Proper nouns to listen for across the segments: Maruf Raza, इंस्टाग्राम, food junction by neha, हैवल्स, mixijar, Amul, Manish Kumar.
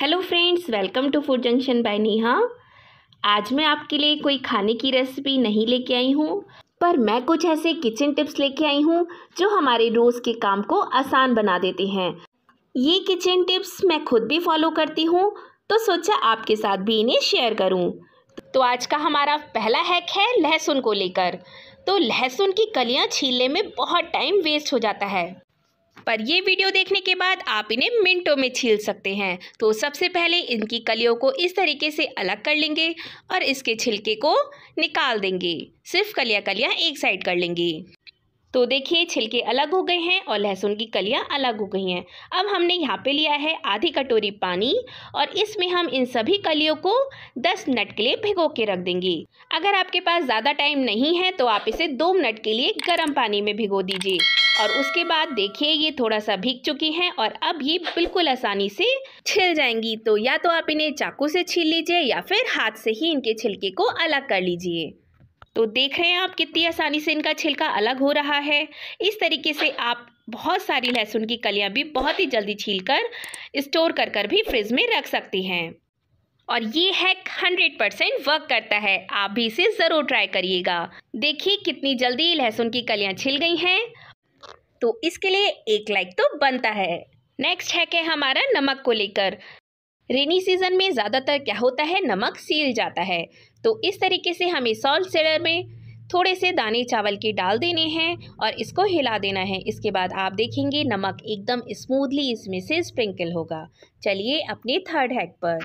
Hello friends, welcome to food junction by Neha. आज मैं आपके लिए कोई खाने की रेसिपी नहीं लेके आई हूँ, पर मैं कुछ ऐसे किचन टिप्स लेके आई हूँ जो हमारे रोज़ के काम को आसान बना देते हैं। ये किचन टिप्स मैं खुद भी फॉलो करती हूँ, तो सोचा आपके साथ भी इन्हें शेयर करूँ। तो आज का हमारा पहला हैक है लहसुन को लेकर। तो लहसुन की कलियाँ छीलने में बहुत टाइम वेस्ट हो जाता है, पर ये वीडियो देखने के बाद आप इन्हें मिनटों में छील सकते हैं। तो सबसे पहले इनकी कलियों को इस तरीके से अलग कर लेंगे और इसके छिलके को निकाल देंगे। सिर्फ कलियां एक साइड कर लेंगे। तो देखिए, छिलके अलग हो गए हैं और लहसुन की कलियां अलग हो गई हैं। अब हमने यहाँ पे लिया है आधी कटोरी पानी और इसमें हम इन सभी कलियों को 10 मिनट के लिए भिगो के रख देंगे। अगर आपके पास ज़्यादा टाइम नहीं है तो आप इसे 2 मिनट के लिए गर्म पानी में भिगो दीजिए। और उसके बाद देखिए, ये थोड़ा सा भीग चुकी हैं और अब ये बिल्कुल आसानी से छिल जाएंगी। तो या तो आप इन्हें चाकू से छील लीजिए या फिर हाथ से ही इनके छिलके को अलग कर लीजिए। तो देख रहे हैं आप कितनी आसानी से इनका छिलका अलग हो रहा है। इस तरीके से आप बहुत सारी लहसुन की कलियां भी बहुत ही जल्दी छीलकर स्टोर कर भी फ्रिज में रख सकती हैं। और ये हैक 100% वर्क करता है, आप भी इसे ज़रूर ट्राई करिएगा। देखिए कितनी जल्दी लहसुन की कलियाँ छिल गई हैं। तो इसके लिए एक लाइक तो बनता है। नेक्स्ट हैक है हमारा नमक को लेकर। रेनी सीजन में ज़्यादातर क्या होता है, नमक सील जाता है। तो इस तरीके से हमें सॉल्ट सेलर में थोड़े से दाने चावल के डाल देने हैं और इसको हिला देना है। इसके बाद आप देखेंगे नमक एकदम स्मूथली इसमें से स्प्रिंकल होगा। चलिए अपने थर्ड हैक पर।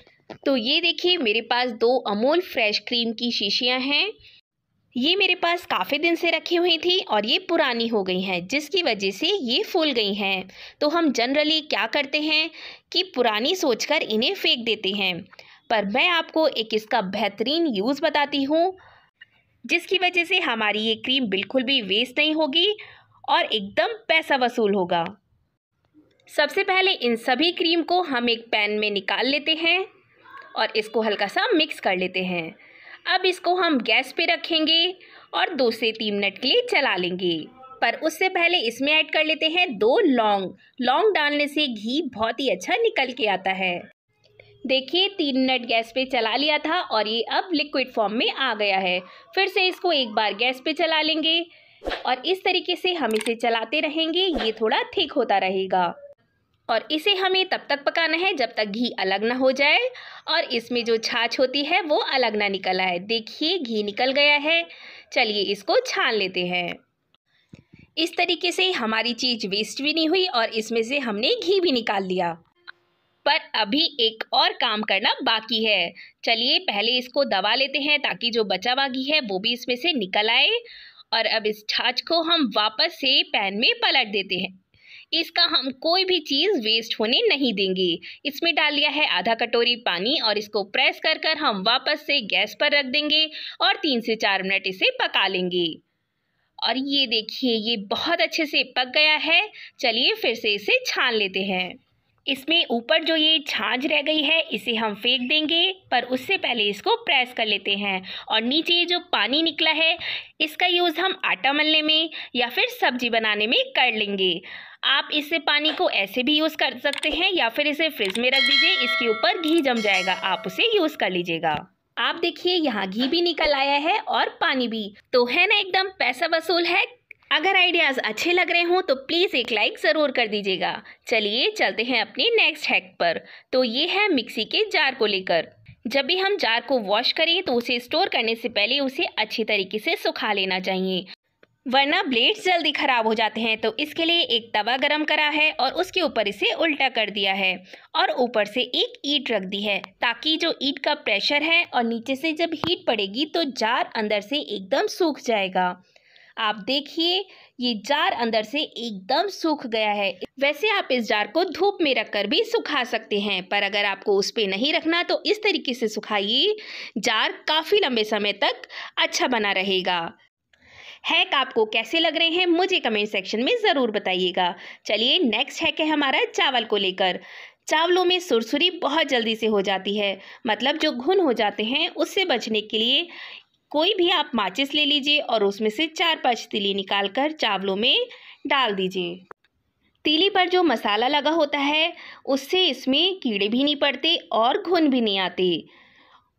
तो ये देखिए, मेरे पास 2 अमूल फ्रेश क्रीम की शीशियाँ हैं। ये मेरे पास काफ़ी दिन से रखी हुई थी और ये पुरानी हो गई हैं, जिसकी वजह से ये फूल गई हैं। तो हम जनरली क्या करते हैं कि पुरानी सोचकर इन्हें फेंक देते हैं, पर मैं आपको एक इसका बेहतरीन यूज़ बताती हूँ, जिसकी वजह से हमारी ये क्रीम बिल्कुल भी वेस्ट नहीं होगी और एकदम पैसा वसूल होगा। सबसे पहले इन सभी क्रीम को हम एक पैन में निकाल लेते हैं और इसको हल्का सा मिक्स कर लेते हैं। अब इसको हम गैस पे रखेंगे और 2 से 3 मिनट के लिए चला लेंगे। पर उससे पहले इसमें ऐड कर लेते हैं 2 लौंग डालने से घी बहुत ही अच्छा निकल के आता है। देखिए 3 मिनट गैस पे चला लिया था और ये अब लिक्विड फॉर्म में आ गया है। फिर से इसको एक बार गैस पे चला लेंगे और इस तरीके से हम इसे चलाते रहेंगे। ये थोड़ा थिक होता रहेगा और इसे हमें तब तक पकाना है जब तक घी अलग ना हो जाए और इसमें जो छाछ होती है वो अलग ना निकल आए। देखिए घी निकल गया है। चलिए इसको छान लेते हैं। इस तरीके से हमारी चीज़ वेस्ट भी नहीं हुई और इसमें से हमने घी भी निकाल लिया। पर अभी एक और काम करना बाकी है। चलिए पहले इसको दबा लेते हैं ताकि जो बचा हुआ घी है वो भी इसमें से निकल आए। और अब इस छाछ को हम वापस से पैन में पलट देते हैं। इसका हम कोई भी चीज़ वेस्ट होने नहीं देंगे। इसमें डाल लिया है आधा कटोरी पानी और इसको प्रेस कर कर हम वापस से गैस पर रख देंगे और 3 से 4 मिनट इसे पका लेंगे। और ये देखिए, ये बहुत अच्छे से पक गया है। चलिए फिर से इसे छान लेते हैं। इसमें ऊपर जो ये छाछ रह गई है इसे हम फेंक देंगे, पर उससे पहले इसको प्रेस कर लेते हैं। और नीचे जो पानी निकला है इसका यूज़ हम आटा मलने में या फिर सब्जी बनाने में कर लेंगे। आप इससे पानी को ऐसे भी यूज़ कर सकते हैं या फिर इसे फ्रिज में रख दीजिए। इसके ऊपर घी जम जाएगा, आप उसे यूज़ कर लीजिएगा। आप देखिए यहाँ घी भी निकल आया है और पानी भी। तो है ना, एकदम पैसा वसूल है। अगर आइडियाज़ अच्छे लग रहे हों तो प्लीज़ एक लाइक ज़रूर कर दीजिएगा। चलिए चलते हैं अपने नेक्स्ट हैक पर। तो ये है मिक्सी के जार को लेकर। जब भी हम जार को वॉश करें तो उसे स्टोर करने से पहले उसे अच्छी तरीके से सुखा लेना चाहिए, वरना ब्लेड्स जल्दी ख़राब हो जाते हैं। तो इसके लिए एक तवा गरम करा है और उसके ऊपर इसे उल्टा कर दिया है और ऊपर से एक ईंट रख दी है, ताकि जो ईंट का प्रेशर है और नीचे से जब हीट पड़ेगी तो जार अंदर से एकदम सूख जाएगा। आप देखिए ये जार अंदर से एकदम सूख गया है। वैसे आप इस जार को धूप में रखकर भी सुखा सकते हैं, पर अगर आपको उस पर नहीं रखना तो इस तरीके से सुखाइए। जार काफ़ी लंबे समय तक अच्छा बना रहेगा। हैक आपको कैसे लग रहे हैं मुझे कमेंट सेक्शन में ज़रूर बताइएगा। चलिए नेक्स्ट हैक है हमारा चावल को लेकर। चावलों में सुरसुरी बहुत जल्दी से हो जाती है, मतलब जो घुन हो जाते हैं उससे बचने के लिए कोई भी आप माचिस ले लीजिए और उसमें से 4-5 तीली निकाल कर चावलों में डाल दीजिए। तीली पर जो मसाला लगा होता है उससे इसमें कीड़े भी नहीं पड़ते और घुन भी नहीं आते।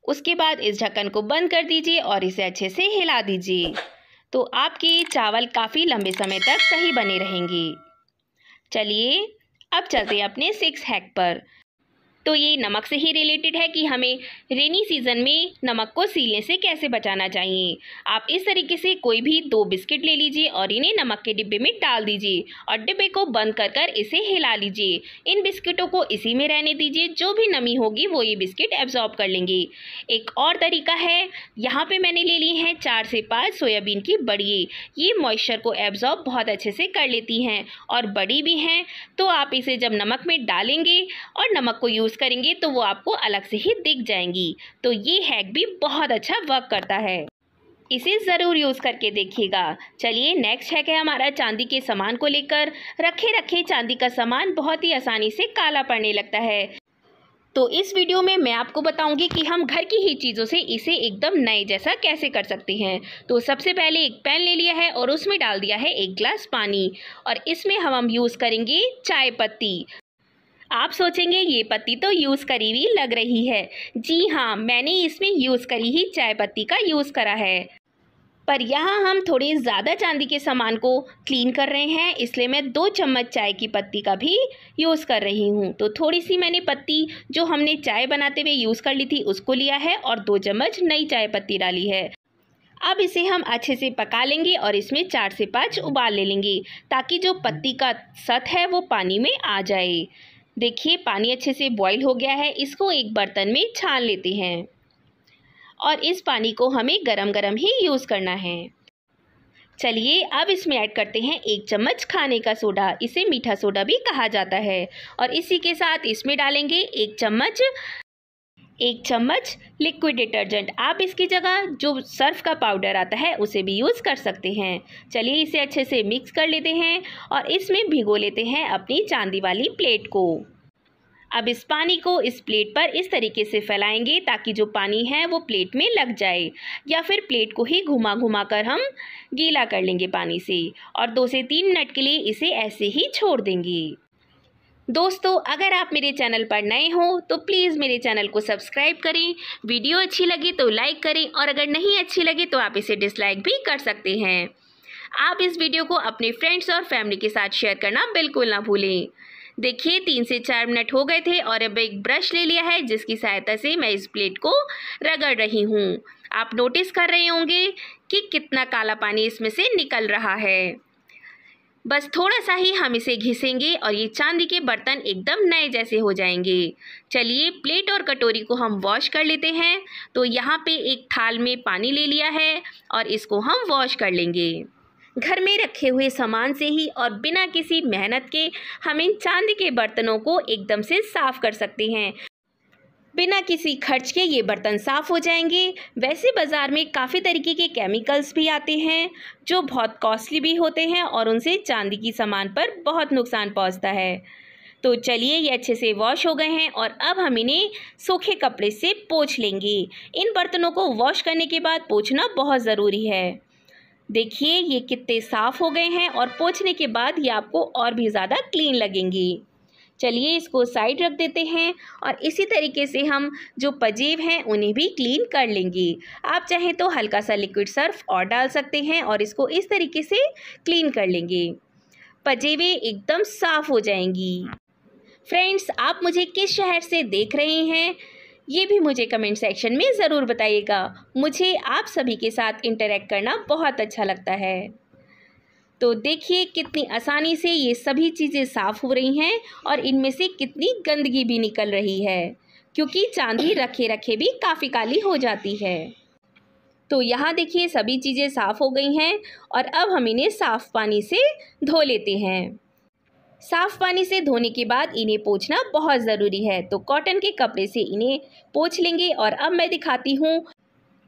उसके बाद इस ढक्कन को बंद कर दीजिए और इसे अच्छे से हिला दीजिए, तो आपके चावल काफ़ी लंबे समय तक सही बने रहेंगे। चलिए अब चलते हैं अपने 6 हैक पर। तो ये नमक से ही रिलेटेड है कि हमें रेनी सीज़न में नमक को सीलने से कैसे बचाना चाहिए। आप इस तरीके से कोई भी 2 बिस्किट ले लीजिए और इन्हें नमक के डिब्बे में डाल दीजिए और डिब्बे को बंद कर कर इसे हिला लीजिए। इन बिस्किटों को इसी में रहने दीजिए, जो भी नमी होगी वो ये बिस्किट एब्जॉर्ब कर लेंगे। एक और तरीका है, यहाँ पर मैंने ले लिए हैं 4 से 5 सोयाबीन की बड़िए। ये मॉइस्चर को एब्जॉर्ब बहुत अच्छे से कर लेती हैं और बड़ी भी हैं, तो आप इसे जब नमक में डालेंगे और नमक को यूज़ करेंगे तो वो आपको अलग से ही दिख जाएंगी। तो ये हैक भी बहुत अच्छा वर्क करता है, इसे ज़रूर यूज़ करके देखिएगा। चलिए नेक्स्ट हैक है हमारा चांदी के सामान को लेकर। रखे रखे चांदी का सामान बहुत ही आसानी से काला पड़ने लगता है, तो इस वीडियो में मैं आपको बताऊंगी कि हम घर की ही चीज़ों से इसे एकदम नए जैसा कैसे कर सकते हैं। तो सबसे पहले एक पैन ले लिया है और उसमें डाल दिया है 1 गिलास पानी और इसमें हम यूज़ करेंगे चाय पत्ती। आप सोचेंगे ये पत्ती तो यूज़ करी हुई लग रही है, जी हाँ मैंने इसमें यूज़ करी ही चाय पत्ती का यूज़ करा है, पर यहाँ हम थोड़े ज़्यादा चांदी के सामान को क्लीन कर रहे हैं इसलिए मैं 2 चम्मच चाय की पत्ती का भी यूज़ कर रही हूँ। तो थोड़ी सी मैंने पत्ती जो हमने चाय बनाते हुए यूज़ कर ली थी उसको लिया है और 2 चम्मच नई चाय पत्ती डाली है। अब इसे हम अच्छे से पका लेंगे और इसमें 4 से 5 उबाल ले लेंगे ताकि जो पत्ती का सत है वो पानी में आ जाए। देखिए पानी अच्छे से बॉईल हो गया है, इसको एक बर्तन में छान लेते हैं और इस पानी को हमें गरम-गरम ही यूज़ करना है। चलिए अब इसमें ऐड करते हैं 1 चम्मच खाने का सोडा, इसे मीठा सोडा भी कहा जाता है, और इसी के साथ इसमें डालेंगे 1 चम्मच लिक्विड डिटर्जेंट। आप इसकी जगह जो सर्फ का पाउडर आता है उसे भी यूज़ कर सकते हैं। चलिए इसे अच्छे से मिक्स कर लेते हैं और इसमें भिगो लेते हैं अपनी चांदी वाली प्लेट को। अब इस पानी को इस प्लेट पर इस तरीके से फैलाएंगे ताकि जो पानी है वो प्लेट में लग जाए, या फिर प्लेट को ही घुमा घुमा कर हम गीला कर लेंगे पानी से और 2 से 3 मिनट के लिए इसे ऐसे ही छोड़ देंगे। दोस्तों अगर आप मेरे चैनल पर नए हो तो प्लीज़ मेरे चैनल को सब्सक्राइब करें। वीडियो अच्छी लगी तो लाइक करें और अगर नहीं अच्छी लगी तो आप इसे डिसलाइक भी कर सकते हैं। आप इस वीडियो को अपने फ्रेंड्स और फैमिली के साथ शेयर करना बिल्कुल ना भूलें। देखिए 3 से 4 मिनट हो गए थे और अब एक ब्रश ले लिया है जिसकी सहायता से मैं इस प्लेट को रगड़ रही हूँ। आप नोटिस कर रहे होंगे कि कितना काला पानी इसमें से निकल रहा है। बस थोड़ा सा ही हम इसे घिसेंगे और ये चांदी के बर्तन एकदम नए जैसे हो जाएंगे। चलिए प्लेट और कटोरी को हम वॉश कर लेते हैं। तो यहाँ पे एक थाल में पानी ले लिया है और इसको हम वॉश कर लेंगे। घर में रखे हुए सामान से ही और बिना किसी मेहनत के हम इन चांदी के बर्तनों को एकदम से साफ़ कर सकते हैं। बिना किसी खर्च के ये बर्तन साफ़ हो जाएंगे। वैसे बाज़ार में काफ़ी तरीके के केमिकल्स भी आते हैं जो बहुत कॉस्टली भी होते हैं और उनसे चांदी की सामान पर बहुत नुकसान पहुंचता है। तो चलिए ये अच्छे से वॉश हो गए हैं और अब हम इन्हें सूखे कपड़े से पोंछ लेंगे। इन बर्तनों को वॉश करने के बाद पोंछना बहुत ज़रूरी है। देखिए ये कितने साफ़ हो गए हैं और पोंछने के बाद ये आपको और भी ज़्यादा क्लीन लगेंगी। चलिए इसको साइड रख देते हैं और इसी तरीके से हम जो पजेब हैं उन्हें भी क्लीन कर लेंगे। आप चाहें तो हल्का सा लिक्विड सर्फ और डाल सकते हैं और इसको इस तरीके से क्लीन कर लेंगे। पजेबें एकदम साफ़ हो जाएंगी। फ्रेंड्स आप मुझे किस शहर से देख रहे हैं ये भी मुझे कमेंट सेक्शन में ज़रूर बताइएगा। मुझे आप सभी के साथ इंटरेक्ट करना बहुत अच्छा लगता है। तो देखिए कितनी आसानी से ये सभी चीज़ें साफ़ हो रही हैं और इनमें से कितनी गंदगी भी निकल रही है, क्योंकि चांदी रखे रखे भी काफ़ी काली हो जाती है। तो यहाँ देखिए सभी चीज़ें साफ़ हो गई हैं और अब हम इन्हें साफ़ पानी से धो लेते हैं। साफ़ पानी से धोने के बाद इन्हें पोंछना बहुत ज़रूरी है, तो कॉटन के कपड़े से इन्हें पोंछ लेंगे और अब मैं दिखाती हूँ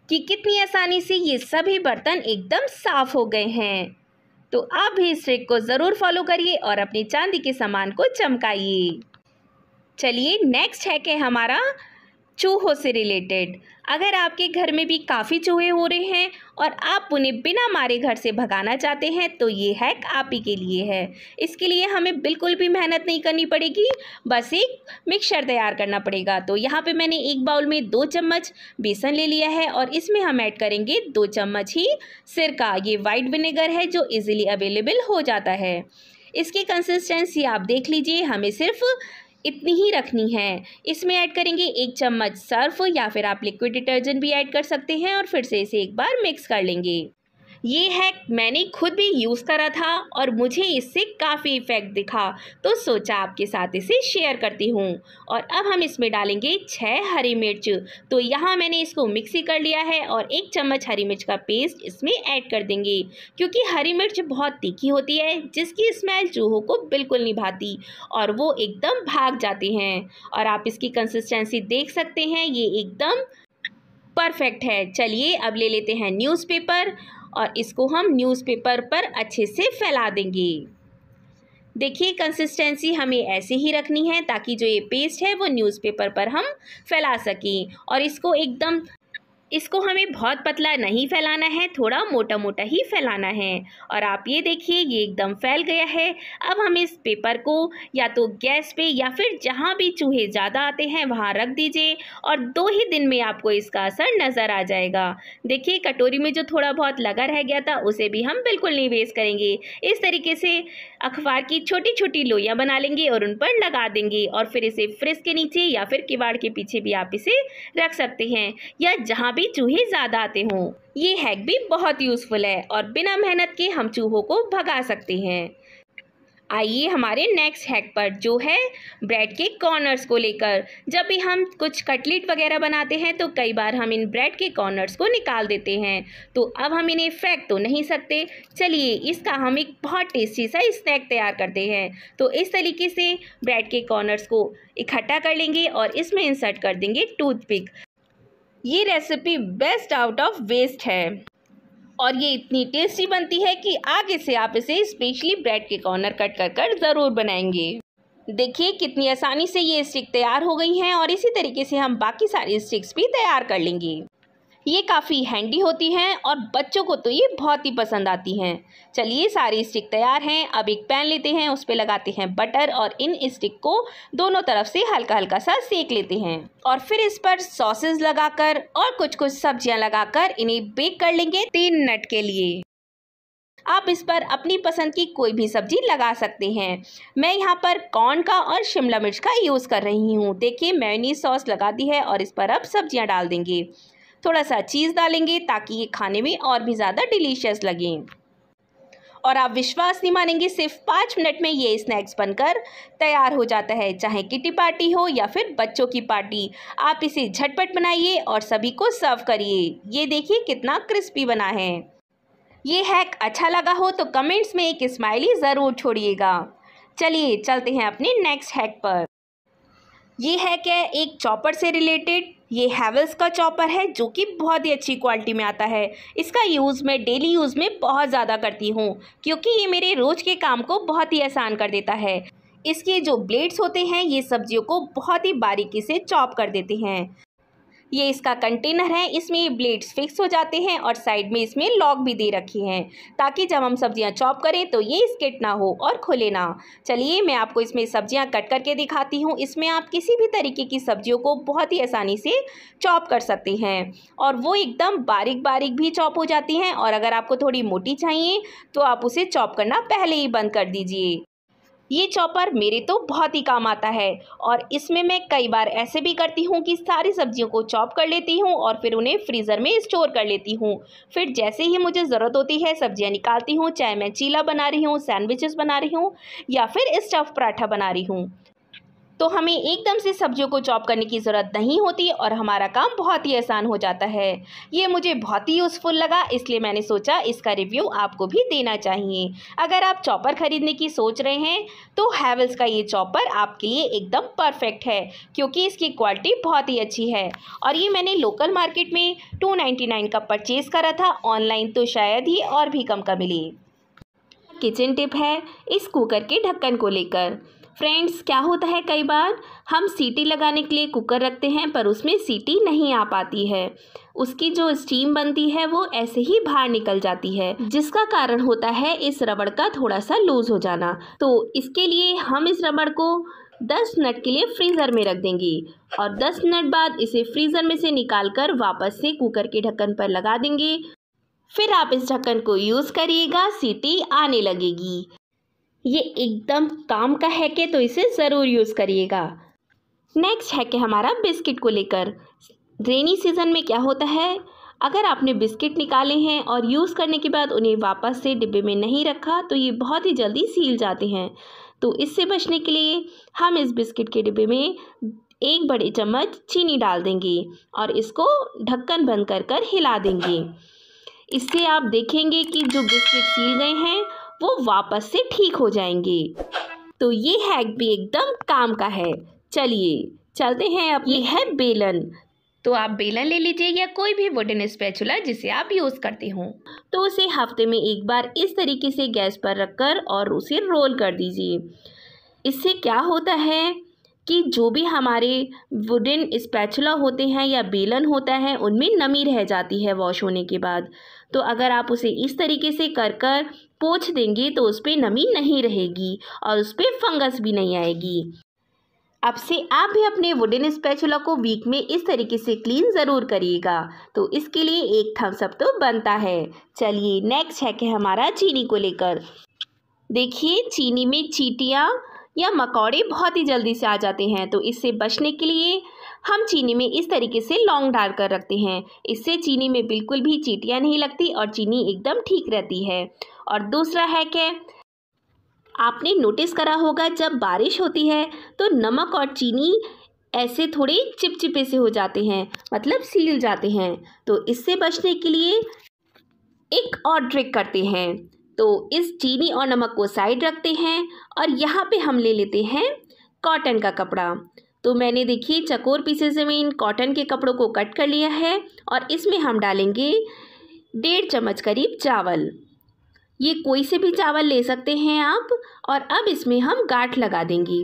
कि कितनी आसानी से ये सभी बर्तन एकदम साफ़ हो गए हैं। तो आप भी इस ट्रिक को ज़रूर फॉलो करिए और अपनी चांदी के सामान को चमकाइए। चलिए नेक्स्ट हैक है हमारा चूहों से रिलेटेड। अगर आपके घर में भी काफ़ी चूहे हो रहे हैं और आप उन्हें बिना मारे घर से भगाना चाहते हैं तो ये हैक आप ही के लिए है। इसके लिए हमें बिल्कुल भी मेहनत नहीं करनी पड़ेगी, बस एक मिक्सचर तैयार करना पड़ेगा। तो यहाँ पे मैंने एक बाउल में 2 चम्मच बेसन ले लिया है और इसमें हम ऐड करेंगे 2 चम्मच ही सिरका। ये वाइट विनेगर है जो ईजिली अवेलेबल हो जाता है। इसकी कंसिस्टेंसी आप देख लीजिए, हमें सिर्फ इतनी ही रखनी है। इसमें ऐड करेंगे 1 चम्मच सर्फ या फिर आप लिक्विड डिटर्जेंट भी ऐड कर सकते हैं और फिर से इसे एक बार मिक्स कर लेंगे। ये हैक मैंने खुद भी यूज़ करा था और मुझे इससे काफ़ी इफ़ेक्ट दिखा, तो सोचा आपके साथ इसे शेयर करती हूँ। और अब हम इसमें डालेंगे 6 हरी मिर्च। तो यहाँ मैंने इसको मिक्सी कर लिया है और 1 चम्मच हरी मिर्च का पेस्ट इसमें ऐड कर देंगे, क्योंकि हरी मिर्च बहुत तीखी होती है जिसकी स्मेल चूहों को बिल्कुल नहीं भाती और वो एकदम भाग जाते हैं। और आप इसकी कंसिस्टेंसी देख सकते हैं, ये एकदम परफेक्ट है। चलिए अब ले लेते हैं न्यूज़पेपर और इसको हम न्यूज़पेपर पर अच्छे से फैला देंगे। देखिए कंसिस्टेंसी हमें ऐसे ही रखनी है ताकि जो ये पेस्ट है वो न्यूज़पेपर पर हम फैला सकें। और इसको हमें बहुत पतला नहीं फैलाना है, थोड़ा मोटा मोटा ही फैलाना है। और आप ये देखिए, ये एकदम फैल गया है। अब हम इस पेपर को या तो गैस पे या फिर जहाँ भी चूहे ज़्यादा आते हैं वहाँ रख दीजिए और 2 ही दिन में आपको इसका असर नज़र आ जाएगा। देखिए कटोरी में जो थोड़ा बहुत लगा रह गया था उसे भी हम बिल्कुल नहीं वेस्ट करेंगे। इस तरीके से अखबार की छोटी छोटी लोइयाँ बना लेंगे और उन पर लगा देंगे और फिर इसे फ्रिज के नीचे या फिर किवाड़ के पीछे भी आप इसे रख सकते हैं या जहाँ चूहे ज्यादा आते हों। ये हैक भी बहुत यूजफुल है और बिना मेहनत के हम चूहों को भगा सकते हैं। आइए हमारे नेक्स्ट हैक पर, जो है ब्रेड के कॉर्नर्स को लेकर। जब भी हम कुछ कटलेट वगैरह बनाते हैं तो कई बार हम इन ब्रेड के कॉर्नर्स को निकाल देते हैं, तो अब हम इन्हें फेंक तो नहीं सकते। चलिए इसका हम एक बहुत टेस्टी सा स्नैक तैयार करते हैं। तो इस तरीके से ब्रेड के कॉर्नर्स को इकट्ठा कर लेंगे और इसमें इंसर्ट कर देंगे टूथपिक। ये recipe best out of waste है और ये इतनी टेस्टी बनती है कि आगे से आप इसे स्पेशली ब्रेड के कॉर्नर कट कर ज़रूर बनाएंगे। देखिए कितनी आसानी से ये स्टिक तैयार हो गई हैं और इसी तरीके से हम बाकी सारी स्टिक्स भी तैयार कर लेंगे। ये काफ़ी हैंडी होती हैं और बच्चों को तो ये बहुत ही पसंद आती हैं। चलिए सारी स्टिक तैयार हैं। अब एक पैन लेते हैं, उस पर लगाते हैं बटर और इन स्टिक को दोनों तरफ से हल्का हल्का सा सेक लेते हैं और फिर इस पर सॉसेज लगाकर और कुछ कुछ सब्जियां लगाकर इन्हें बेक कर लेंगे 3 मिनट के लिए। आप इस पर अपनी पसंद की कोई भी सब्जी लगा सकते हैं। मैं यहाँ पर कॉर्न का और शिमला मिर्च का यूज़ कर रही हूँ। देखिए मेयोनीज सॉस लगा दी है और इस पर अब सब्जियाँ डाल देंगे। थोड़ा सा चीज़ डालेंगे ताकि ये खाने में और भी ज़्यादा डिलीशियस लगे। और आप विश्वास नहीं मानेंगे, सिर्फ 5 मिनट में ये स्नैक्स बनकर तैयार हो जाता है। चाहे किटी पार्टी हो या फिर बच्चों की पार्टी, आप इसे झटपट बनाइए और सभी को सर्व करिए। ये देखिए कितना क्रिस्पी बना है। ये हैक अच्छा लगा हो तो कमेंट्स में एक स्माइली ज़रूर छोड़िएगा। चलिए चलते हैं अपने नेक्स्ट हैक पर। ये हैक है एक चॉपर से रिलेटेड। ये हैवल्स का चॉपर है जो कि बहुत ही अच्छी क्वालिटी में आता है। इसका यूज़ मैं डेली यूज़ में बहुत ज़्यादा करती हूँ क्योंकि ये मेरे रोज़ के काम को बहुत ही आसान कर देता है। इसके जो ब्लेड्स होते हैं ये सब्जियों को बहुत ही बारीकी से चॉप कर देते हैं। ये इसका कंटेनर है, इसमें ये ब्लेड्स फिक्स हो जाते हैं और साइड में इसमें लॉक भी दे रखी हैं ताकि जब हम सब्जियां चॉप करें तो ये स्किट ना हो और खुले ना। चलिए मैं आपको इसमें सब्जियां कट करके दिखाती हूँ। इसमें आप किसी भी तरीके की सब्जियों को बहुत ही आसानी से चॉप कर सकते हैं और वो एकदम बारीक बारीक भी चॉप हो जाती हैं। और अगर आपको थोड़ी मोटी चाहिए तो आप उसे चॉप करना पहले ही बंद कर दीजिए। ये चॉपर मेरे तो बहुत ही काम आता है और इसमें मैं कई बार ऐसे भी करती हूँ कि सारी सब्जियों को चॉप कर लेती हूँ और फिर उन्हें फ्रीज़र में स्टोर कर लेती हूँ। फिर जैसे ही मुझे ज़रूरत होती है सब्जियाँ निकालती हूँ, चाहे मैं चीला बना रही हूँ, सैंडविचेस बना रही हूँ या फिर स्टफ़ पराठा बना रही हूँ। तो हमें एकदम से सब्जियों को चॉप करने की ज़रूरत नहीं होती और हमारा काम बहुत ही आसान हो जाता है। ये मुझे बहुत ही यूज़फुल लगा, इसलिए मैंने सोचा इसका रिव्यू आपको भी देना चाहिए। अगर आप चॉपर ख़रीदने की सोच रहे हैं तो हैवल्स का ये चॉपर आपके लिए एकदम परफेक्ट है क्योंकि इसकी क्वालिटी बहुत ही अच्छी है। और ये मैंने लोकल मार्केट में 299 का परचेज़ करा था। ऑनलाइन तो शायद ही और भी कम का मिले। किचन टिप है इस कुकर के ढक्कन को लेकर। फ्रेंड्स क्या होता है, कई बार हम सीटी लगाने के लिए कुकर रखते हैं पर उसमें सीटी नहीं आ पाती है, उसकी जो स्टीम बनती है वो ऐसे ही बाहर निकल जाती है, जिसका कारण होता है इस रबड़ का थोड़ा सा लूज़ हो जाना। तो इसके लिए हम इस रबड़ को 10 मिनट के लिए फ्रीज़र में रख देंगी और 10 मिनट बाद इसे फ्रीज़र में से निकालकर वापस से कुकर के ढक्कन पर लगा देंगे। फिर आप इस ढक्कन को यूज़ करिएगा, सीटी आने लगेगी। ये एकदम काम का हैक है, तो इसे ज़रूर यूज़ करिएगा। नेक्स्ट हैक है हमारा बिस्किट को लेकर। रेनी सीज़न में क्या होता है, अगर आपने बिस्किट निकाले हैं और यूज़ करने के बाद उन्हें वापस से डिब्बे में नहीं रखा तो ये बहुत ही जल्दी सील जाते हैं। तो इससे बचने के लिए हम इस बिस्किट के डिब्बे में 1 बड़े चम्मच चीनी डाल देंगे और इसको ढक्कन बंद कर हिला देंगे। इससे आप देखेंगे कि जो बिस्किट सील गए हैं वो वापस से ठीक हो जाएंगे। तो ये हैक भी एकदम काम का है। चलिए चलते हैं, अब ये है बेलन। तो आप बेलन ले लीजिए या कोई भी वुडन स्पैचुला जिसे आप यूज़ करते हो, तो उसे हफ्ते में 1 बार इस तरीके से गैस पर रखकर और उसे रोल कर दीजिए। इससे क्या होता है कि जो भी हमारे वुडन स्पैचुला होते हैं या बेलन होता है उनमें नमी रह जाती है वॉश होने के बाद, तो अगर आप उसे इस तरीके से कर पोंछ देंगे तो उस पर नमी नहीं रहेगी और उस पर फंगस भी नहीं आएगी। अब से आप भी अपने वुडन स्पैचुला को वीक में इस तरीके से क्लीन ज़रूर करिएगा। तो इसके लिए एक थम्स अप तो बनता है। चलिए नेक्स्ट हैक है हमारा चीनी को लेकर। देखिए चीनी में चींटियाँ या मकोड़े बहुत ही जल्दी से आ जाते हैं, तो इससे बचने के लिए हम चीनी में इस तरीके से लौंग डाल कर रखते हैं। इससे चीनी में बिल्कुल भी चींटियाँ नहीं लगती और चीनी एकदम ठीक रहती है। और दूसरा हैक है, आपने नोटिस करा होगा जब बारिश होती है तो नमक और चीनी ऐसे थोड़े चिपचिपे से हो जाते हैं, मतलब सील जाते हैं। तो इससे बचने के लिए एक और ट्रिक करते हैं। तो इस चीनी और नमक को साइड रखते हैं और यहाँ पे हम ले लेते हैं कॉटन का कपड़ा। तो मैंने देखिए चकोर पीसेस में इन कॉटन के कपड़ों को कट कर लिया है और इसमें हम डालेंगे 1.5 चम्मच करीब चावल। ये कोई से भी चावल ले सकते हैं आप। और अब इसमें हम गांठ लगा देंगे,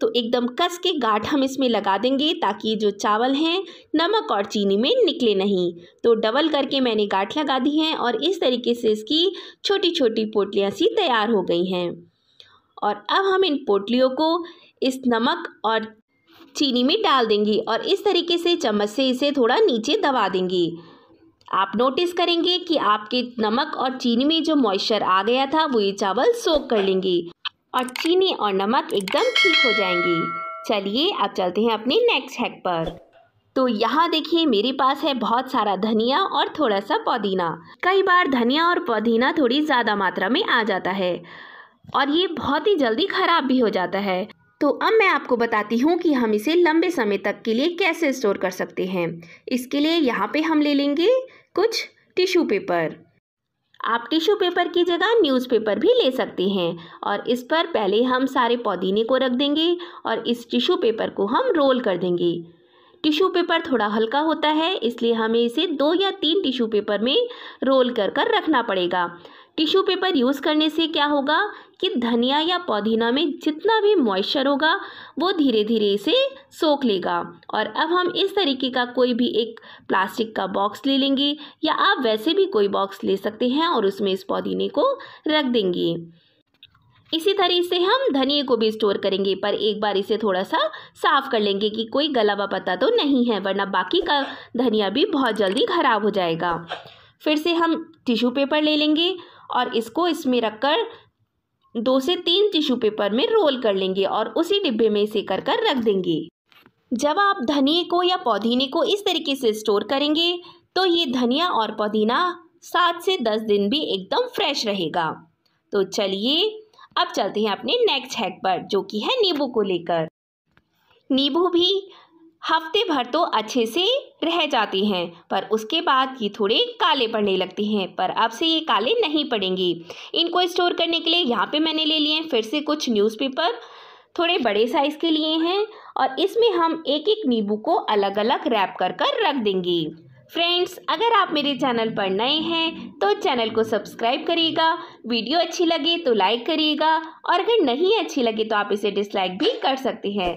तो एकदम कस के गांठ हम इसमें लगा देंगे ताकि जो चावल हैं नमक और चीनी में निकले नहीं। तो डबल करके मैंने गांठ लगा दी है और इस तरीके से इसकी छोटी छोटी पोटलियाँ सी तैयार हो गई हैं। और अब हम इन पोटलियों को इस नमक और चीनी में डाल देंगे और इस तरीके से चम्मच से इसे थोड़ा नीचे दबा देंगे। आप नोटिस करेंगे कि आपके नमक और चीनी में जो मॉइस्चर आ गया था वो ये चावल सोख कर लेंगे और चीनी और नमक एकदम ठीक हो जाएंगे। चलिए अब चलते हैं अपने नेक्स्ट हैक पर। तो यहाँ देखिए मेरे पास है बहुत सारा धनिया और थोड़ा सा पुदीना। कई बार धनिया और पुदीना थोड़ी ज़्यादा मात्रा में आ जाता है और ये बहुत ही जल्दी ख़राब भी हो जाता है। तो अब मैं आपको बताती हूँ कि हम इसे लंबे समय तक के लिए कैसे स्टोर कर सकते हैं। इसके लिए यहाँ पे हम ले लेंगे कुछ टिश्यू पेपर। आप टिश्यू पेपर की जगह न्यूज़पेपर भी ले सकते हैं और इस पर पहले हम सारे पुदीने को रख देंगे और इस टिश्यू पेपर को हम रोल कर देंगे। टिश्यू पेपर थोड़ा हल्का होता है इसलिए हमें इसे 2 या 3 टिश्यू पेपर में रोल कर रखना पड़ेगा। टिश्यू पेपर यूज़ करने से क्या होगा कि धनिया या पुदीना में जितना भी मॉइस्चर होगा वो धीरे धीरे इसे सोख लेगा। और अब हम इस तरीके का कोई भी एक प्लास्टिक का बॉक्स ले लेंगे या आप वैसे भी कोई बॉक्स ले सकते हैं और उसमें इस पुदीने को रख देंगे। इसी तरह से हम धनिए को भी स्टोर करेंगे, पर एक बार इसे थोड़ा सा साफ़ कर लेंगे कि कोई गला हुआ पत्ता तो नहीं है, वरना बाकी का धनिया भी बहुत जल्दी ख़राब हो जाएगा। फिर से हम टिश्यू पेपर ले लेंगे और इसको इसमें रखकर 2 से 3 टिश्यू पेपर में रोल कर लेंगे और उसी डिब्बे में इसे कर रख देंगे। जब आप धनिए को या पुदीने को इस तरीके से स्टोर करेंगे तो ये धनिया और पुदीना 7 से 10 दिन भी एकदम फ्रेश रहेगा। तो चलिए अब चलते हैं अपने नेक्स्ट हैक पर, जो कि है नींबू को लेकर। नींबू भी हफ्ते भर तो अच्छे से रह जाते हैं पर उसके बाद ये थोड़े काले पड़ने लगते हैं, पर अब से ये काले नहीं पड़ेंगे। इनको स्टोर करने के लिए यहाँ पे मैंने ले लिए हैं फिर से कुछ न्यूज़पेपर, थोड़े बड़े साइज़ के लिए हैं, और इसमें हम एक नींबू को अलग अलग रैप कर रख देंगे। फ्रेंड्स, अगर आप मेरे चैनल पर नए हैं तो चैनल को सब्सक्राइब करिएगा। वीडियो अच्छी लगे तो लाइक करिएगा और अगर नहीं अच्छी लगे तो आप इसे डिसलाइक भी कर सकते हैं।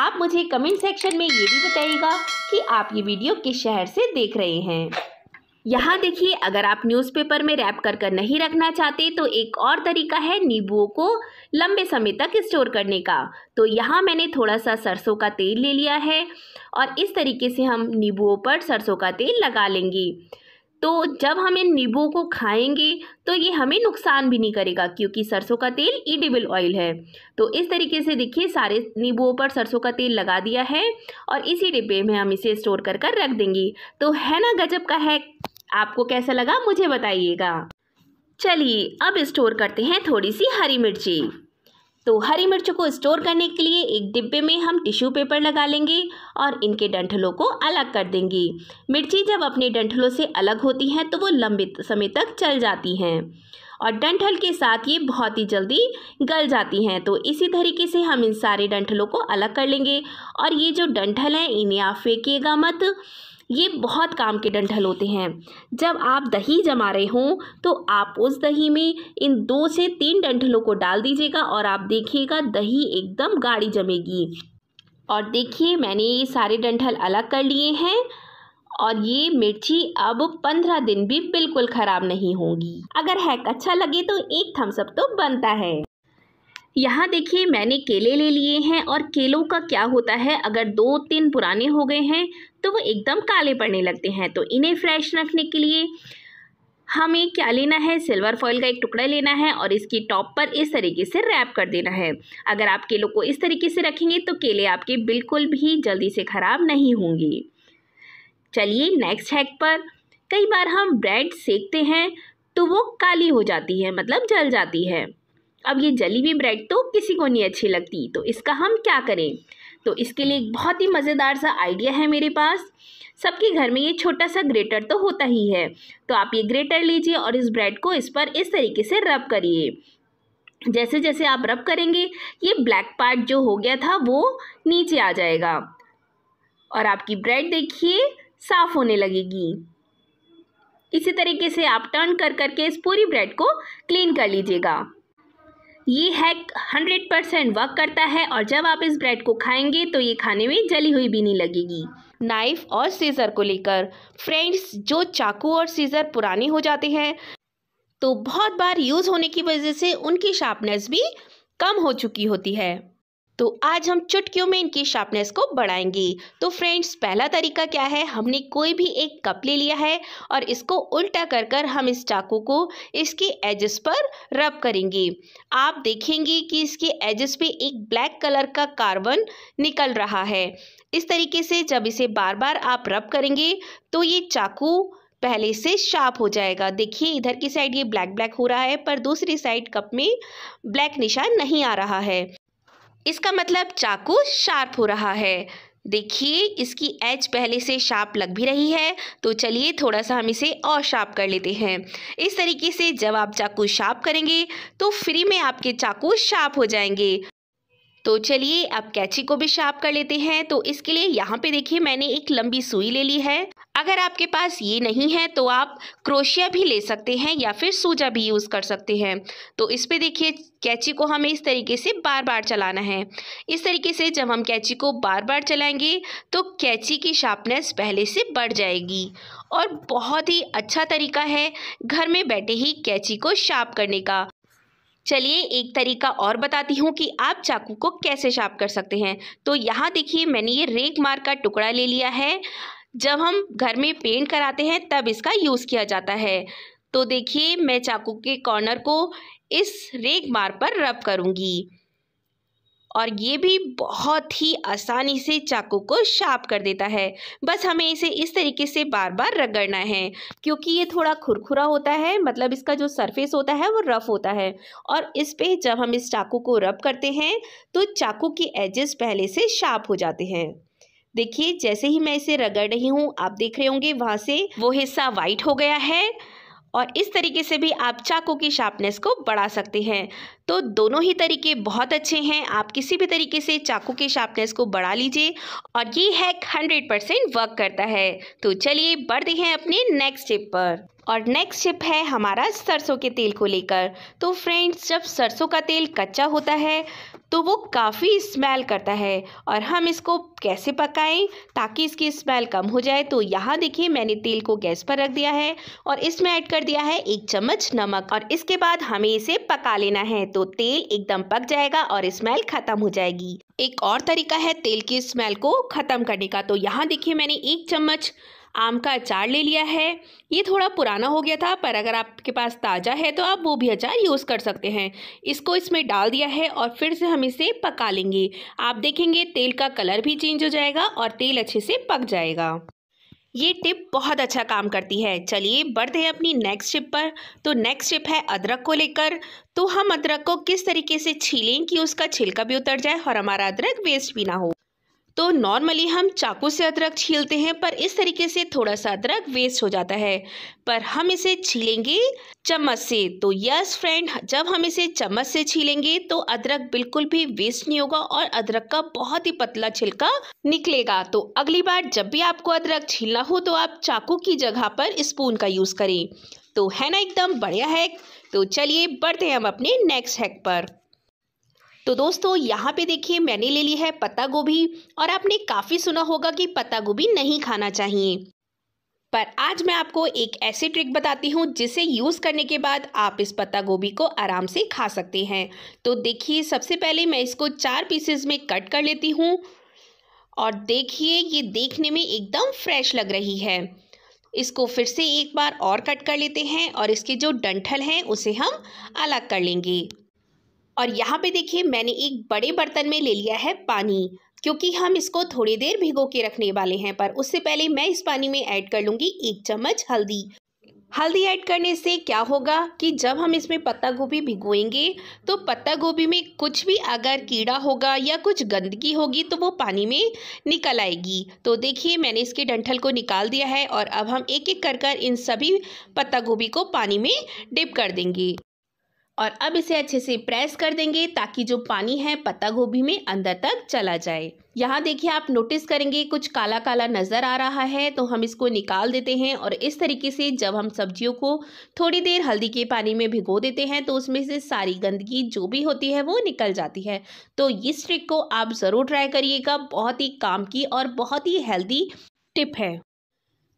आप मुझे कमेंट सेक्शन में ये भी बताइएगा कि आप ये वीडियो किस शहर से देख रहे हैं। यहाँ देखिए, अगर आप न्यूज़पेपर में रैप कर नहीं रखना चाहते तो एक और तरीका है नींबुओं को लंबे समय तक स्टोर करने का। तो यहाँ मैंने थोड़ा सा सरसों का तेल ले लिया है और इस तरीके से हम नींबुओं पर सरसों का तेल लगा लेंगे। तो जब हम इन नींबुओं को खाएंगे तो ये हमें नुकसान भी नहीं करेगा क्योंकि सरसों का तेल ईडिबल ऑयल है। तो इस तरीके से देखिए, सारे नींबुओं पर सरसों का तेल लगा दिया है और इसी डिब्बे में हम इसे स्टोर कर कर रख देंगे। तो है ना गजब का हैक, आपको कैसा लगा मुझे बताइएगा। चलिए अब स्टोर करते हैं थोड़ी सी हरी मिर्ची। तो हरी मिर्चों को स्टोर करने के लिए एक डिब्बे में हम टिश्यू पेपर लगा लेंगे और इनके डंठलों को अलग कर देंगे। मिर्ची जब अपने डंठलों से अलग होती हैं तो वो लंबे समय तक चल जाती हैं और डंठल के साथ ये बहुत ही जल्दी गल जाती हैं। तो इसी तरीके से हम इन सारे डंठलों को अलग कर लेंगे और ये जो डंठल हैं इन्हें आप फेंकिएगा मत, ये बहुत काम के डंठल होते हैं। जब आप दही जमा रहे हों तो आप उस दही में इन 2 से 3 डंठलों को डाल दीजिएगा और आप देखिएगा दही एकदम गाढ़ी जमेगी। और देखिए, मैंने ये सारे डंठल अलग कर लिए हैं और ये मिर्ची अब 15 दिन भी बिल्कुल ख़राब नहीं होंगी। अगर हैक अच्छा लगे तो एक थम्स अप तो बनता है। यहाँ देखिए, मैंने केले ले लिए हैं और केलों का क्या होता है, अगर 2-3 पुराने हो गए हैं तो वो एकदम काले पड़ने लगते हैं। तो इन्हें फ्रेश रखने के लिए हमें क्या लेना है, सिल्वर फॉइल का एक टुकड़ा लेना है और इसकी टॉप पर इस तरीके से रैप कर देना है। अगर आप केलों को इस तरीके से रखेंगे तो केले आपके बिल्कुल भी जल्दी से ख़राब नहीं होंगे। चलिए नेक्स्ट हैक पर, कई बार हम ब्रेड सेकते हैं तो वो काली हो जाती है, मतलब जल जाती है। अब ये जली हुई ब्रेड तो किसी को नहीं अच्छी लगती, तो इसका हम क्या करें। तो इसके लिए एक बहुत ही मज़ेदार सा आइडिया है मेरे पास। सबके घर में ये छोटा सा ग्रेटर तो होता ही है, तो आप ये ग्रेटर लीजिए और इस ब्रेड को इस पर इस तरीके से रब करिए। जैसे जैसे आप रब करेंगे ये ब्लैक पार्ट जो हो गया था वो नीचे आ जाएगा और आपकी ब्रेड देखिए साफ़ होने लगेगी। इसी तरीके से आप टर्न कर करके इस पूरी ब्रेड को क्लीन कर लीजिएगा। ये हैक 100% वर्क करता है और जब आप इस ब्रेड को खाएंगे तो ये खाने में जली हुई भी नहीं लगेगी। नाइफ़ और सीज़र को लेकर, फ्रेंड्स जो चाकू और सीज़र पुराने हो जाते हैं तो बहुत बार यूज़ होने की वजह से उनकी शार्पनेस भी कम हो चुकी होती है। तो आज हम चुटकियों में इनकी शार्पनेस को बढ़ाएंगे। तो फ्रेंड्स, पहला तरीका क्या है, हमने कोई भी एक कप ले लिया है और इसको उल्टा कर कर हम इस चाकू को इसके एजेस पर रब करेंगे। आप देखेंगे कि इसके एजेस पे एक ब्लैक कलर का कार्बन निकल रहा है। इस तरीके से जब इसे बार बार आप रब करेंगे तो ये चाकू पहले से शार्प हो जाएगा। देखिए इधर की साइड ये ब्लैक ब्लैक हो रहा है पर दूसरी साइड कप में ब्लैक निशान नहीं आ रहा है, इसका मतलब चाकू शार्प हो रहा है। देखिए इसकी एज पहले से शार्प लग भी रही है। तो चलिए थोड़ा सा हम इसे और शार्प कर लेते हैं। इस तरीके से जब आप चाकू शार्प करेंगे तो फ्री में आपके चाकू शार्प हो जाएंगे। तो चलिए अब कैंची को भी शार्प कर लेते हैं। तो इसके लिए यहाँ पे देखिए मैंने एक लंबी सुई ले ली है। अगर आपके पास ये नहीं है तो आप क्रोशिया भी ले सकते हैं या फिर सूजा भी यूज़ कर सकते हैं। तो इस पे देखिए कैंची को हमें इस तरीके से बार बार चलाना है। इस तरीके से जब हम कैंची को बार बार चलाएंगे तो कैंची की शार्पनेस पहले से बढ़ जाएगी और बहुत ही अच्छा तरीका है घर में बैठे ही कैंची को शार्प करने का। चलिए एक तरीका और बताती हूँ कि आप चाकू को कैसे शार्प कर सकते हैं। तो यहाँ देखिए मैंने ये रेक मार्क का टुकड़ा ले लिया है। जब हम घर में पेंट कराते हैं तब इसका यूज़ किया जाता है। तो देखिए मैं चाकू के कॉर्नर को इस रेक मार्क पर रब करूँगी और ये भी बहुत ही आसानी से चाकू को शार्प कर देता है। बस हमें इसे इस तरीके से बार बार रगड़ना है क्योंकि ये थोड़ा खुरखुरा होता है, मतलब इसका जो सरफेस होता है वो रफ़ होता है। और इस पे जब हम इस चाकू को रब करते हैं तो चाकू के एजेस पहले से शार्प हो जाते हैं। देखिए जैसे ही मैं इसे रगड़ रही हूँ आप देख रहे होंगे वहाँ से वो हिस्सा वाइट हो गया है और इस तरीके से भी आप चाकू की शार्पनेस को बढ़ा सकते हैं। तो दोनों ही तरीके बहुत अच्छे हैं, आप किसी भी तरीके से चाकू की शार्पनेस को बढ़ा लीजिए और ये हैक 100% वर्क करता है। तो चलिए बढ़ते हैं अपने नेक्स्ट टिप पर। और नेक्स्ट टिप है हमारा सरसों के तेल को लेकर। तो फ्रेंड्स, जब सरसों का तेल कच्चा होता है तो वो काफ़ी स्मेल करता है और हम इसको कैसे पकाएं ताकि इसकी स्मेल कम हो जाए। तो यहाँ देखिए मैंने तेल को गैस पर रख दिया है और इसमें ऐड कर दिया है 1 चम्मच नमक और इसके बाद हमें इसे पका लेना है। तो तेल एकदम पक जाएगा और स्मेल ख़त्म हो जाएगी। एक और तरीका है तेल की स्मेल को ख़त्म करने का। तो यहाँ देखिए मैंने 1 चम्मच आम का अचार ले लिया है। ये थोड़ा पुराना हो गया था, पर अगर आपके पास ताज़ा है तो आप वो भी अचार यूज़ कर सकते हैं। इसको इसमें डाल दिया है और फिर से हम इसे पका लेंगे। आप देखेंगे तेल का कलर भी चेंज हो जाएगा और तेल अच्छे से पक जाएगा। ये टिप बहुत अच्छा काम करती है। चलिए बढ़ते हैं अपनी नेक्स्ट टिप पर। तो नेक्स्ट टिप है अदरक को लेकर। तो हम अदरक को किस तरीके से छीलें कि उसका छिलका भी उतर जाए और हमारा अदरक वेस्ट भी ना हो। तो नॉर्मली हम चाकू से अदरक छीलते हैं, पर इस तरीके से थोड़ा सा अदरक वेस्ट हो जाता है, पर हम इसे छीलेंगे चम्मच से। तो यस फ्रेंड, जब हम इसे चम्मच से छीलेंगे तो अदरक बिल्कुल भी वेस्ट नहीं होगा और अदरक का बहुत ही पतला छिलका निकलेगा। तो अगली बार जब भी आपको अदरक छीलना हो तो आप चाकू की जगह पर स्पून का यूज़ करें। तो है ना एकदम बढ़िया हैक। तो चलिए बढ़ते हैं हम अपने नेक्स्ट हैक पर। तो दोस्तों यहाँ पे देखिए मैंने ले ली है पत्ता गोभी और आपने काफ़ी सुना होगा कि पत्ता गोभी नहीं खाना चाहिए, पर आज मैं आपको एक ऐसी ट्रिक बताती हूँ जिसे यूज़ करने के बाद आप इस पत्ता गोभी को आराम से खा सकते हैं। तो देखिए सबसे पहले मैं इसको 4 पीसेस में कट कर लेती हूँ और देखिए ये देखने में एकदम फ्रेश लग रही है। इसको फिर से एक बार और कट कर लेते हैं और इसके जो डंठल हैं उसे हम अलग कर लेंगे। और यहाँ पे देखिए मैंने एक बड़े बर्तन में ले लिया है पानी, क्योंकि हम इसको थोड़ी देर भिगो के रखने वाले हैं। पर उससे पहले मैं इस पानी में ऐड कर लूँगी 1 चम्मच हल्दी। हल्दी ऐड करने से क्या होगा कि जब हम इसमें पत्ता गोभी भिगोएंगे तो पत्ता गोभी में कुछ भी अगर कीड़ा होगा या कुछ गंदगी होगी तो वो पानी में निकल आएगी। तो देखिए मैंने इसके डंठल को निकाल दिया है और अब हम एक एक कर कर इन सभी पत्ता गोभी को पानी में डिप कर देंगे और अब इसे अच्छे से प्रेस कर देंगे ताकि जो पानी है पत्ता गोभी में अंदर तक चला जाए। यहाँ देखिए आप नोटिस करेंगे कुछ काला काला नज़र आ रहा है, तो हम इसको निकाल देते हैं। और इस तरीके से जब हम सब्जियों को थोड़ी देर हल्दी के पानी में भिगो देते हैं तो उसमें से सारी गंदगी जो भी होती है वो निकल जाती है। तो इस ट्रिक को आप ज़रूर ट्राई करिएगा, बहुत ही काम की और बहुत ही हेल्दी टिप है।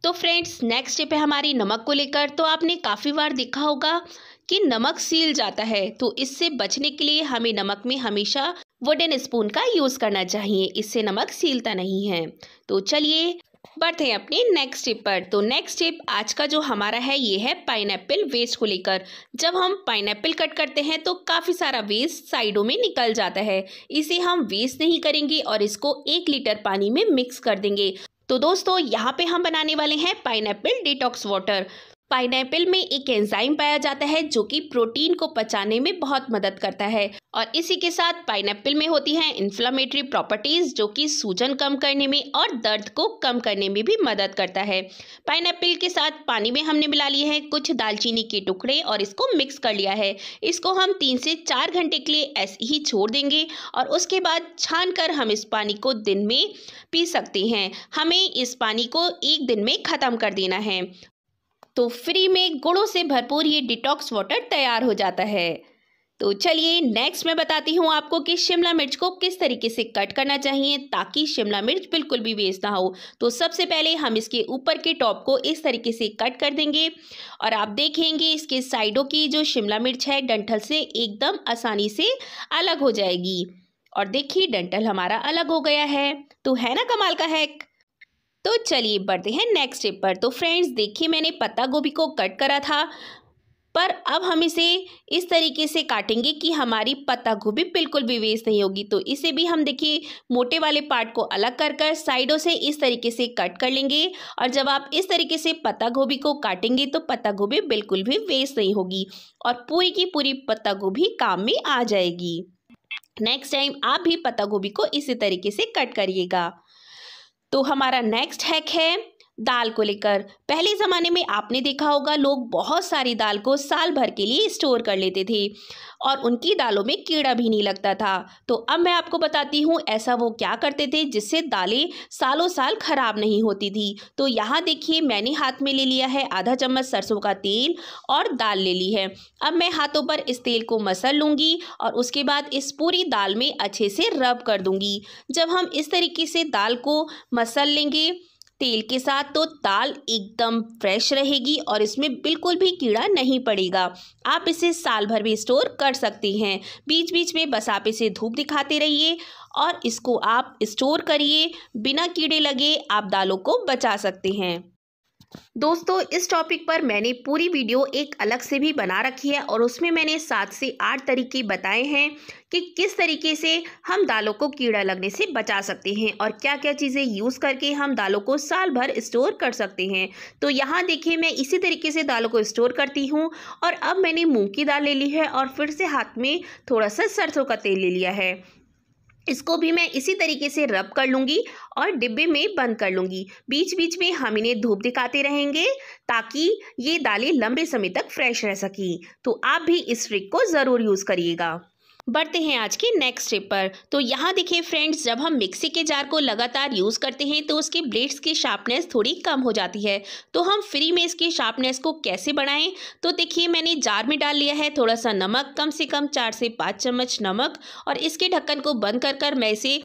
तो फ्रेंड्स नेक्स्ट टिप है हमारी नमक को लेकर। तो आपने काफ़ी बार देखा होगा कि नमक सील जाता है, तो इससे बचने के लिए हमें नमक में हमेशा वुडन स्पून का यूज़ करना चाहिए, इससे नमक सीलता नहीं है। तो चलिए बढ़ते हैं अपने नेक्स्ट टिप पर। तो नेक्स्ट टिप आज का जो हमारा है ये है पाइनएप्पल वेस्ट को लेकर। जब हम पाइनएप्पल कट करते हैं तो काफ़ी सारा वेस्ट साइडों में निकल जाता है, इसे हम वेस्ट नहीं करेंगे और इसको 1 लीटर पानी में मिक्स कर देंगे। तो दोस्तों यहाँ पे हम बनाने वाले हैं पाइनएप्पल डिटॉक्स वाटर। पाइनएप्पल में एक एंजाइम पाया जाता है जो कि प्रोटीन को पचाने में बहुत मदद करता है और इसी के साथ पाइनएप्पल में होती है इन्फ्लामेटरी प्रॉपर्टीज़ जो कि सूजन कम करने में और दर्द को कम करने में भी मदद करता है। पाइनएप्पल के साथ पानी में हमने मिला लिए हैं कुछ दालचीनी के टुकड़े और इसको मिक्स कर लिया है। इसको हम 3 से 4 घंटे के लिए ऐसे ही छोड़ देंगे और उसके बाद छान कर हम इस पानी को दिन में पी सकते हैं। हमें इस पानी को एक दिन में ख़त्म कर देना है। तो फ्री में गुणों से भरपूर ये डिटॉक्स वाटर तैयार हो जाता है। तो चलिए नेक्स्ट मैं बताती हूँ आपको कि शिमला मिर्च को किस तरीके से कट करना चाहिए ताकि शिमला मिर्च बिल्कुल भी वेस्ट ना हो। तो सबसे पहले हम इसके ऊपर के टॉप को इस तरीके से कट कर देंगे और आप देखेंगे इसके साइडों की जो शिमला मिर्च है डंठल से एकदम आसानी से अलग हो जाएगी। और देखिए डंठल हमारा अलग हो गया है। तो है ना कमाल का हैक। तो चलिए बढ़ते हैं नेक्स्ट स्टेप पर। तो फ्रेंड्स देखिए मैंने पत्ता गोभी को कट करा था, पर अब हम इसे इस तरीके से काटेंगे कि हमारी पत्ता गोभी बिल्कुल भी वेस्ट नहीं होगी। तो इसे भी हम देखिए मोटे वाले पार्ट को अलग कर कर साइडों से इस तरीके से कट कर लेंगे। और जब आप इस तरीके से पत्ता गोभी को काटेंगे तो पत्ता गोभी बिल्कुल भी वेस्ट नहीं होगी और पूरी की पूरी पत्ता गोभी काम में आ जाएगी। नेक्स्ट टाइम आप भी पत्ता गोभी को इसी तरीके से कट करिएगा। तो हमारा नेक्स्ट हैक है दाल को लेकर पहले ज़माने में आपने देखा होगा लोग बहुत सारी दाल को साल भर के लिए स्टोर कर लेते थे और उनकी दालों में कीड़ा भी नहीं लगता था। तो अब मैं आपको बताती हूँ ऐसा वो क्या करते थे जिससे दालें सालों साल ख़राब नहीं होती थी। तो यहाँ देखिए मैंने हाथ में ले लिया है आधा चम्मच सरसों का तेल और दाल ले ली है। अब मैं हाथों पर इस तेल को मसल लूँगी और उसके बाद इस पूरी दाल में अच्छे से रब कर दूँगी। जब हम इस तरीके से दाल को मसल लेंगे तेल के साथ तो दाल एकदम फ्रेश रहेगी और इसमें बिल्कुल भी कीड़ा नहीं पड़ेगा। आप इसे साल भर भी स्टोर कर सकते हैं। बीच बीच में बस आप इसे धूप दिखाते रहिए और इसको आप स्टोर करिए, बिना कीड़े लगे आप दालों को बचा सकते हैं। दोस्तों इस टॉपिक पर मैंने पूरी वीडियो एक अलग से भी बना रखी है और उसमें मैंने 7 से 8 तरीके बताए हैं कि किस तरीके से हम दालों को कीड़ा लगने से बचा सकते हैं और क्या क्या चीज़ें यूज़ करके हम दालों को साल भर स्टोर कर सकते हैं। तो यहाँ देखिए मैं इसी तरीके से दालों को स्टोर करती हूँ और अब मैंने मूँग की दाल ले ली है और फिर से हाथ में थोड़ा सा सरसों का तेल ले लिया है। इसको भी मैं इसी तरीके से रब कर लूँगी और डिब्बे में बंद कर लूँगी। बीच बीच में हम इन्हें धूप दिखाते रहेंगे ताकि ये दालें लंबे समय तक फ्रेश रह सकें। तो आप भी इस ट्रिक को ज़रूर यूज़ करिएगा। बढ़ते हैं आज के नेक्स्ट स्टेप पर। तो यहाँ देखिए फ्रेंड्स, जब हम मिक्सी के जार को लगातार यूज़ करते हैं तो उसके ब्लेड्स की शार्पनेस थोड़ी कम हो जाती है। तो हम फ्री में इसकी शार्पनेस को कैसे बढ़ाएं? तो देखिए मैंने जार में डाल लिया है थोड़ा सा नमक, कम से कम 4 से 5 चम्मच नमक, और इसके ढक्कन को बंद कर मैं इसे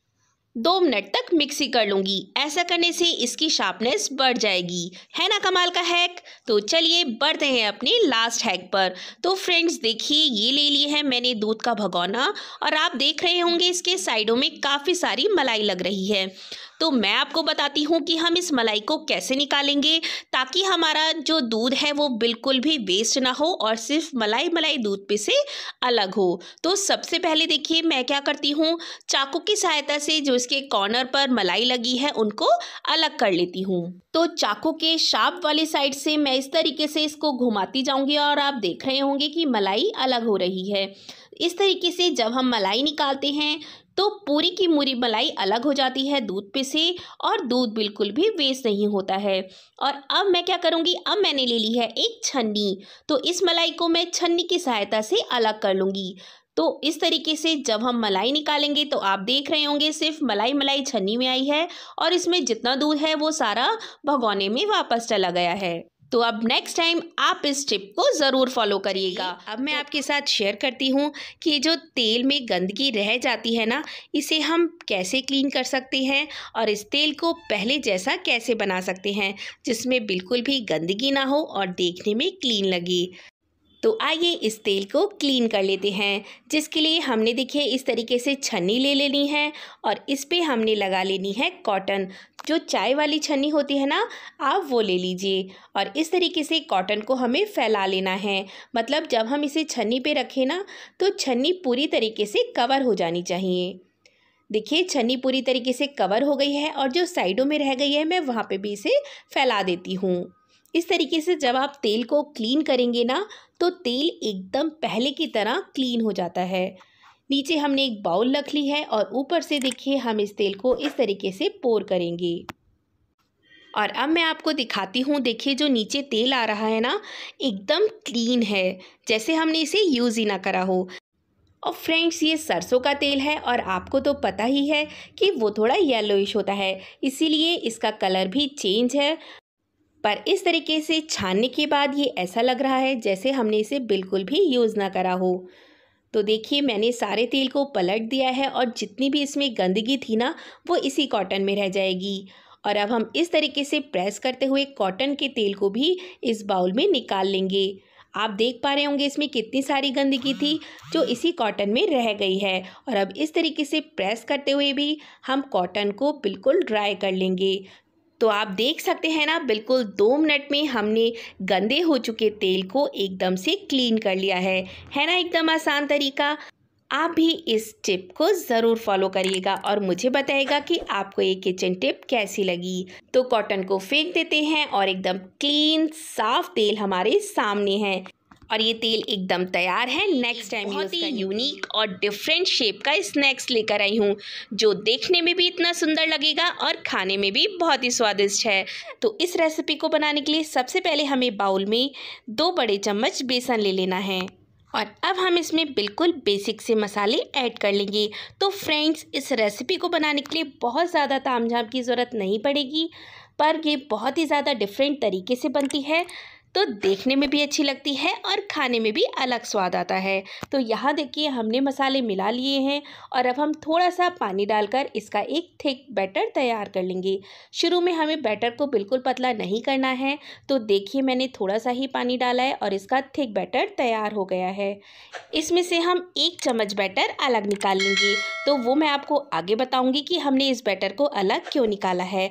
2 मिनट तक मिक्सी कर लूँगी। ऐसा करने से इसकी शार्पनेस बढ़ जाएगी। है ना कमाल का हैक? तो चलिए बढ़ते हैं अपने लास्ट हैक पर। तो फ्रेंड्स देखिए ये ले लिए है मैंने दूध का भगोना और आप देख रहे होंगे इसके साइडों में काफ़ी सारी मलाई लग रही है। तो मैं आपको बताती हूँ कि हम इस मलाई को कैसे निकालेंगे ताकि हमारा जो दूध है वो बिल्कुल भी वेस्ट ना हो और सिर्फ मलाई दूध पे से अलग हो। तो सबसे पहले देखिए मैं क्या करती हूँ, चाकू की सहायता से जो इसके कॉर्नर पर मलाई लगी है उनको अलग कर लेती हूँ। तो चाकू के शार्प वाले साइड से मैं इस तरीके से इसको घुमाती जाऊँगी और आप देख रहे होंगे कि मलाई अलग हो रही है। इस तरीके से जब हम मलाई निकालते हैं तो पूरी की पूरी मलाई अलग हो जाती है दूध पे से और दूध बिल्कुल भी वेस्ट नहीं होता है। और अब मैं क्या करूँगी, अब मैंने ले ली है एक छन्नी, तो इस मलाई को मैं छन्नी की सहायता से अलग कर लूँगी। तो इस तरीके से जब हम मलाई निकालेंगे तो आप देख रहे होंगे सिर्फ मलाई छन्नी में आई है और इसमें जितना दूध है वो सारा भगोने में वापस चला गया है। तो अब नेक्स्ट टाइम आप इस टिप को ज़रूर फॉलो करिएगा। अब मैं आपके साथ शेयर करती हूँ कि जो तेल में गंदगी रह जाती है ना, इसे हम कैसे क्लीन कर सकते हैं और इस तेल को पहले जैसा कैसे बना सकते हैं जिसमें बिल्कुल भी गंदगी ना हो और देखने में क्लीन लगे। तो आइए इस तेल को क्लीन कर लेते हैं, जिसके लिए हमने देखिए इस तरीके से छन्नी ले लेनी है और इस पर हमने लगा लेनी है कॉटन। जो चाय वाली छन्नी होती है ना, आप वो ले लीजिए और इस तरीके से कॉटन को हमें फैला लेना है। मतलब जब हम इसे छन्नी पे रखें ना तो छन्नी पूरी तरीके से कवर हो जानी चाहिए। देखिए छन्नी पूरी तरीके से कवर हो गई है और जो साइडों में रह गई है मैं वहाँ पर भी इसे फैला देती हूँ। इस तरीके से जब आप तेल को क्लीन करेंगे ना तो तेल एकदम पहले की तरह क्लीन हो जाता है। नीचे हमने एक बाउल रख ली है और ऊपर से देखिए हम इस तेल को इस तरीके से पोर करेंगे। और अब मैं आपको दिखाती हूँ, देखिए जो नीचे तेल आ रहा है ना एकदम क्लीन है, जैसे हमने इसे यूज़ ही ना करा हो। और फ्रेंड्स ये सरसों का तेल है और आपको तो पता ही है कि वो थोड़ा येलोइश होता है, इसीलिए इसका कलर भी चेंज है। पर इस तरीके से छानने के बाद ये ऐसा लग रहा है जैसे हमने इसे बिल्कुल भी यूज़ ना करा हो। तो देखिए मैंने सारे तेल को पलट दिया है और जितनी भी इसमें गंदगी थी ना वो इसी कॉटन में रह जाएगी। और अब हम इस तरीके से प्रेस करते हुए कॉटन के तेल को भी इस बाउल में निकाल लेंगे। आप देख पा रहे होंगे इसमें कितनी सारी गंदगी थी जो इसी कॉटन में रह गई है। और अब इस तरीके से प्रेस करते हुए भी हम कॉटन को बिल्कुल ड्राई कर लेंगे। तो आप देख सकते हैं ना बिल्कुल 2 मिनट में हमने गंदे हो चुके तेल को एकदम से क्लीन कर लिया है ना एकदम आसान तरीका। आप भी इस टिप को ज़रूर फॉलो करिएगा और मुझे बताइएगा कि आपको ये किचन टिप कैसी लगी। तो कॉटन को फेंक देते हैं और एकदम क्लीन साफ तेल हमारे सामने है और ये तेल एकदम तैयार है। नेक्स्ट टाइम बहुत ही यूनिक और डिफरेंट शेप का स्नैक्स लेकर आई हूँ जो देखने में भी इतना सुंदर लगेगा और खाने में भी बहुत ही स्वादिष्ट है। तो इस रेसिपी को बनाने के लिए सबसे पहले हमें बाउल में 2 बड़े चम्मच बेसन ले लेना है और अब हम इसमें बिल्कुल बेसिक से मसाले ऐड कर लेंगे। तो फ्रेंड्स, इस रेसिपी को बनाने के लिए बहुत ज़्यादा तामझाम की ज़रूरत नहीं पड़ेगी, पर ये बहुत ही ज़्यादा डिफरेंट तरीके से बनती है तो देखने में भी अच्छी लगती है और खाने में भी अलग स्वाद आता है। तो यहाँ देखिए हमने मसाले मिला लिए हैं और अब हम थोड़ा सा पानी डालकर इसका एक थिक बैटर तैयार कर लेंगे। शुरू में हमें बैटर को बिल्कुल पतला नहीं करना है। तो देखिए मैंने थोड़ा सा ही पानी डाला है और इसका थिक बैटर तैयार हो गया है। इसमें से हम 1 चम्मच बैटर अलग निकाल लेंगे, तो वो मैं आपको आगे बताऊँगी कि हमने इस बैटर को अलग क्यों निकाला है।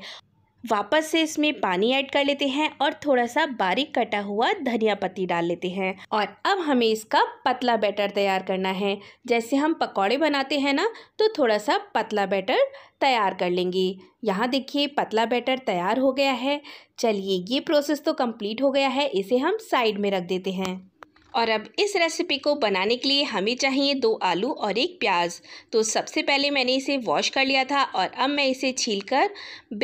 वापस से इसमें पानी ऐड कर लेते हैं और थोड़ा सा बारीक कटा हुआ धनिया पत्ती डाल लेते हैं और अब हमें इसका पतला बैटर तैयार करना है। जैसे हम पकौड़े बनाते हैं ना, तो थोड़ा सा पतला बैटर तैयार कर लेंगे। यहाँ देखिए पतला बैटर तैयार हो गया है। चलिए ये प्रोसेस तो कंप्लीट हो गया है, इसे हम साइड में रख देते हैं। और अब इस रेसिपी को बनाने के लिए हमें चाहिए 2 आलू और 1 प्याज। तो सबसे पहले मैंने इसे वॉश कर लिया था और अब मैं इसे छीलकर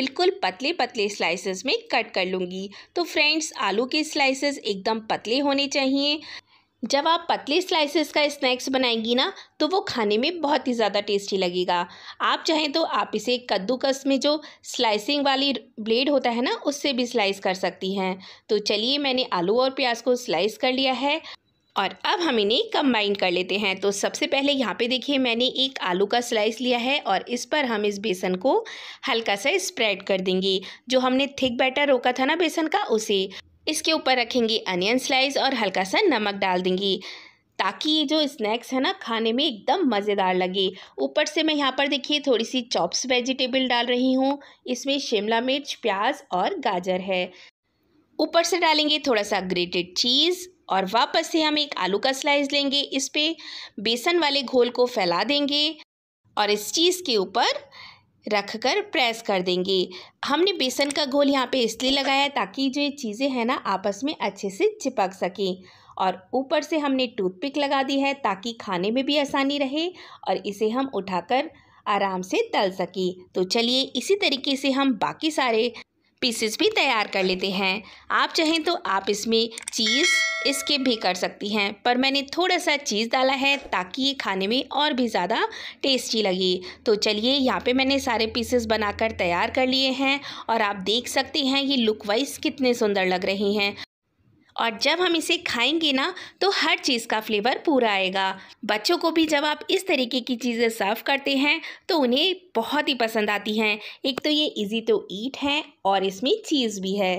बिल्कुल पतले पतले स्लाइसेस में कट कर लूँगी। तो फ्रेंड्स, आलू के स्लाइसेस एकदम पतले होने चाहिए। जब आप पतले स्लाइसेस का स्नैक्स बनाएंगी ना, तो वो खाने में बहुत ही ज़्यादा टेस्टी लगेगा। आप चाहें तो आप इसे कद्दूकस में जो स्लाइसिंग वाली ब्लेड होता है ना, उससे भी स्लाइस कर सकती हैं। तो चलिए मैंने आलू और प्याज को स्लाइस कर लिया है और अब हम इन्हें कंबाइन कर लेते हैं। तो सबसे पहले यहाँ पे देखिए मैंने 1 आलू का स्लाइस लिया है और इस पर हम इस बेसन को हल्का सा स्प्रेड कर देंगे। जो हमने थिक बैटर रोका था ना बेसन का, उसे इसके ऊपर रखेंगे अनियन स्लाइस और हल्का सा नमक डाल देंगे ताकि ये जो स्नैक्स है ना, खाने में एकदम मज़ेदार लगे। ऊपर से मैं यहाँ पर देखिए थोड़ी सी चॉप्स वेजिटेबल डाल रही हूँ। इसमें शिमला मिर्च, प्याज और गाजर है। ऊपर से डालेंगे थोड़ा सा ग्रेटेड चीज़ और वापस से हम 1 आलू का स्लाइस लेंगे। इस पे बेसन वाले घोल को फैला देंगे और इस चीज़ के ऊपर रखकर प्रेस कर देंगे। हमने बेसन का घोल यहाँ पे इसलिए लगाया है ताकि जो ये चीज़ें हैं ना, आपस में अच्छे से चिपक सकें। और ऊपर से हमने टूथपिक लगा दी है ताकि खाने में भी आसानी रहे और इसे हम उठाकर आराम से तल सकें। तो चलिए इसी तरीके से हम बाकी सारे पीसेस भी तैयार कर लेते हैं। आप चाहें तो आप इसमें चीज़ इसके भी कर सकती हैं, पर मैंने थोड़ा सा चीज़ डाला है ताकि ये खाने में और भी ज़्यादा टेस्टी लगे। तो चलिए यहाँ पे मैंने सारे पीसेस बनाकर तैयार कर लिए हैं और आप देख सकते हैं ये लुक वाइज कितने सुंदर लग रहे हैं। और जब हम इसे खाएंगे ना, तो हर चीज़ का फ्लेवर पूरा आएगा। बच्चों को भी जब आप इस तरीके की चीज़ें सर्व करते हैं तो उन्हें बहुत ही पसंद आती हैं। एक तो ये इजी टू ईट है और इसमें चीज़ भी है।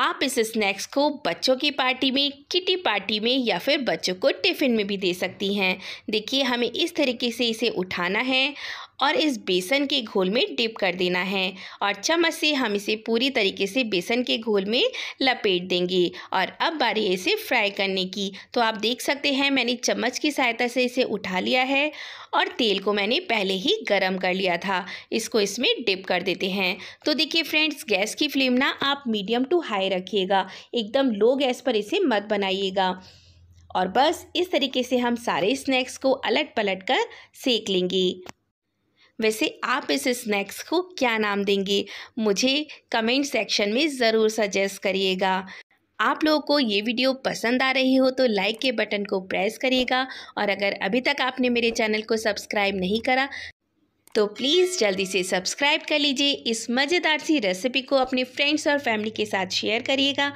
आप इस स्नैक्स को बच्चों की पार्टी में, किटी पार्टी में या फिर बच्चों को टिफ़िन में भी दे सकती हैं। देखिए हमें इस तरीके से इसे उठाना है और इस बेसन के घोल में डिप कर देना है और चम्मच से हम इसे पूरी तरीके से बेसन के घोल में लपेट देंगे। और अब बारी है इसे फ्राई करने की। तो आप देख सकते हैं मैंने चम्मच की सहायता से इसे उठा लिया है और तेल को मैंने पहले ही गरम कर लिया था। इसको इसमें डिप कर देते हैं। तो देखिए फ्रेंड्स, गैस की फ्लेम ना आप मीडियम टू हाई रखिएगा, एकदम लो गैस पर इसे मत बनाइएगा। और बस इस तरीके से हम सारे स्नैक्स को अलट पलट कर सेक लेंगे। वैसे आप इस स्नैक्स को क्या नाम देंगे, मुझे कमेंट सेक्शन में ज़रूर सजेस्ट करिएगा। आप लोगों को ये वीडियो पसंद आ रही हो तो लाइक के बटन को प्रेस करिएगा और अगर अभी तक आपने मेरे चैनल को सब्सक्राइब नहीं करा तो प्लीज़ जल्दी से सब्सक्राइब कर लीजिए। इस मज़ेदार सी रेसिपी को अपने फ्रेंड्स और फैमिली के साथ शेयर करिएगा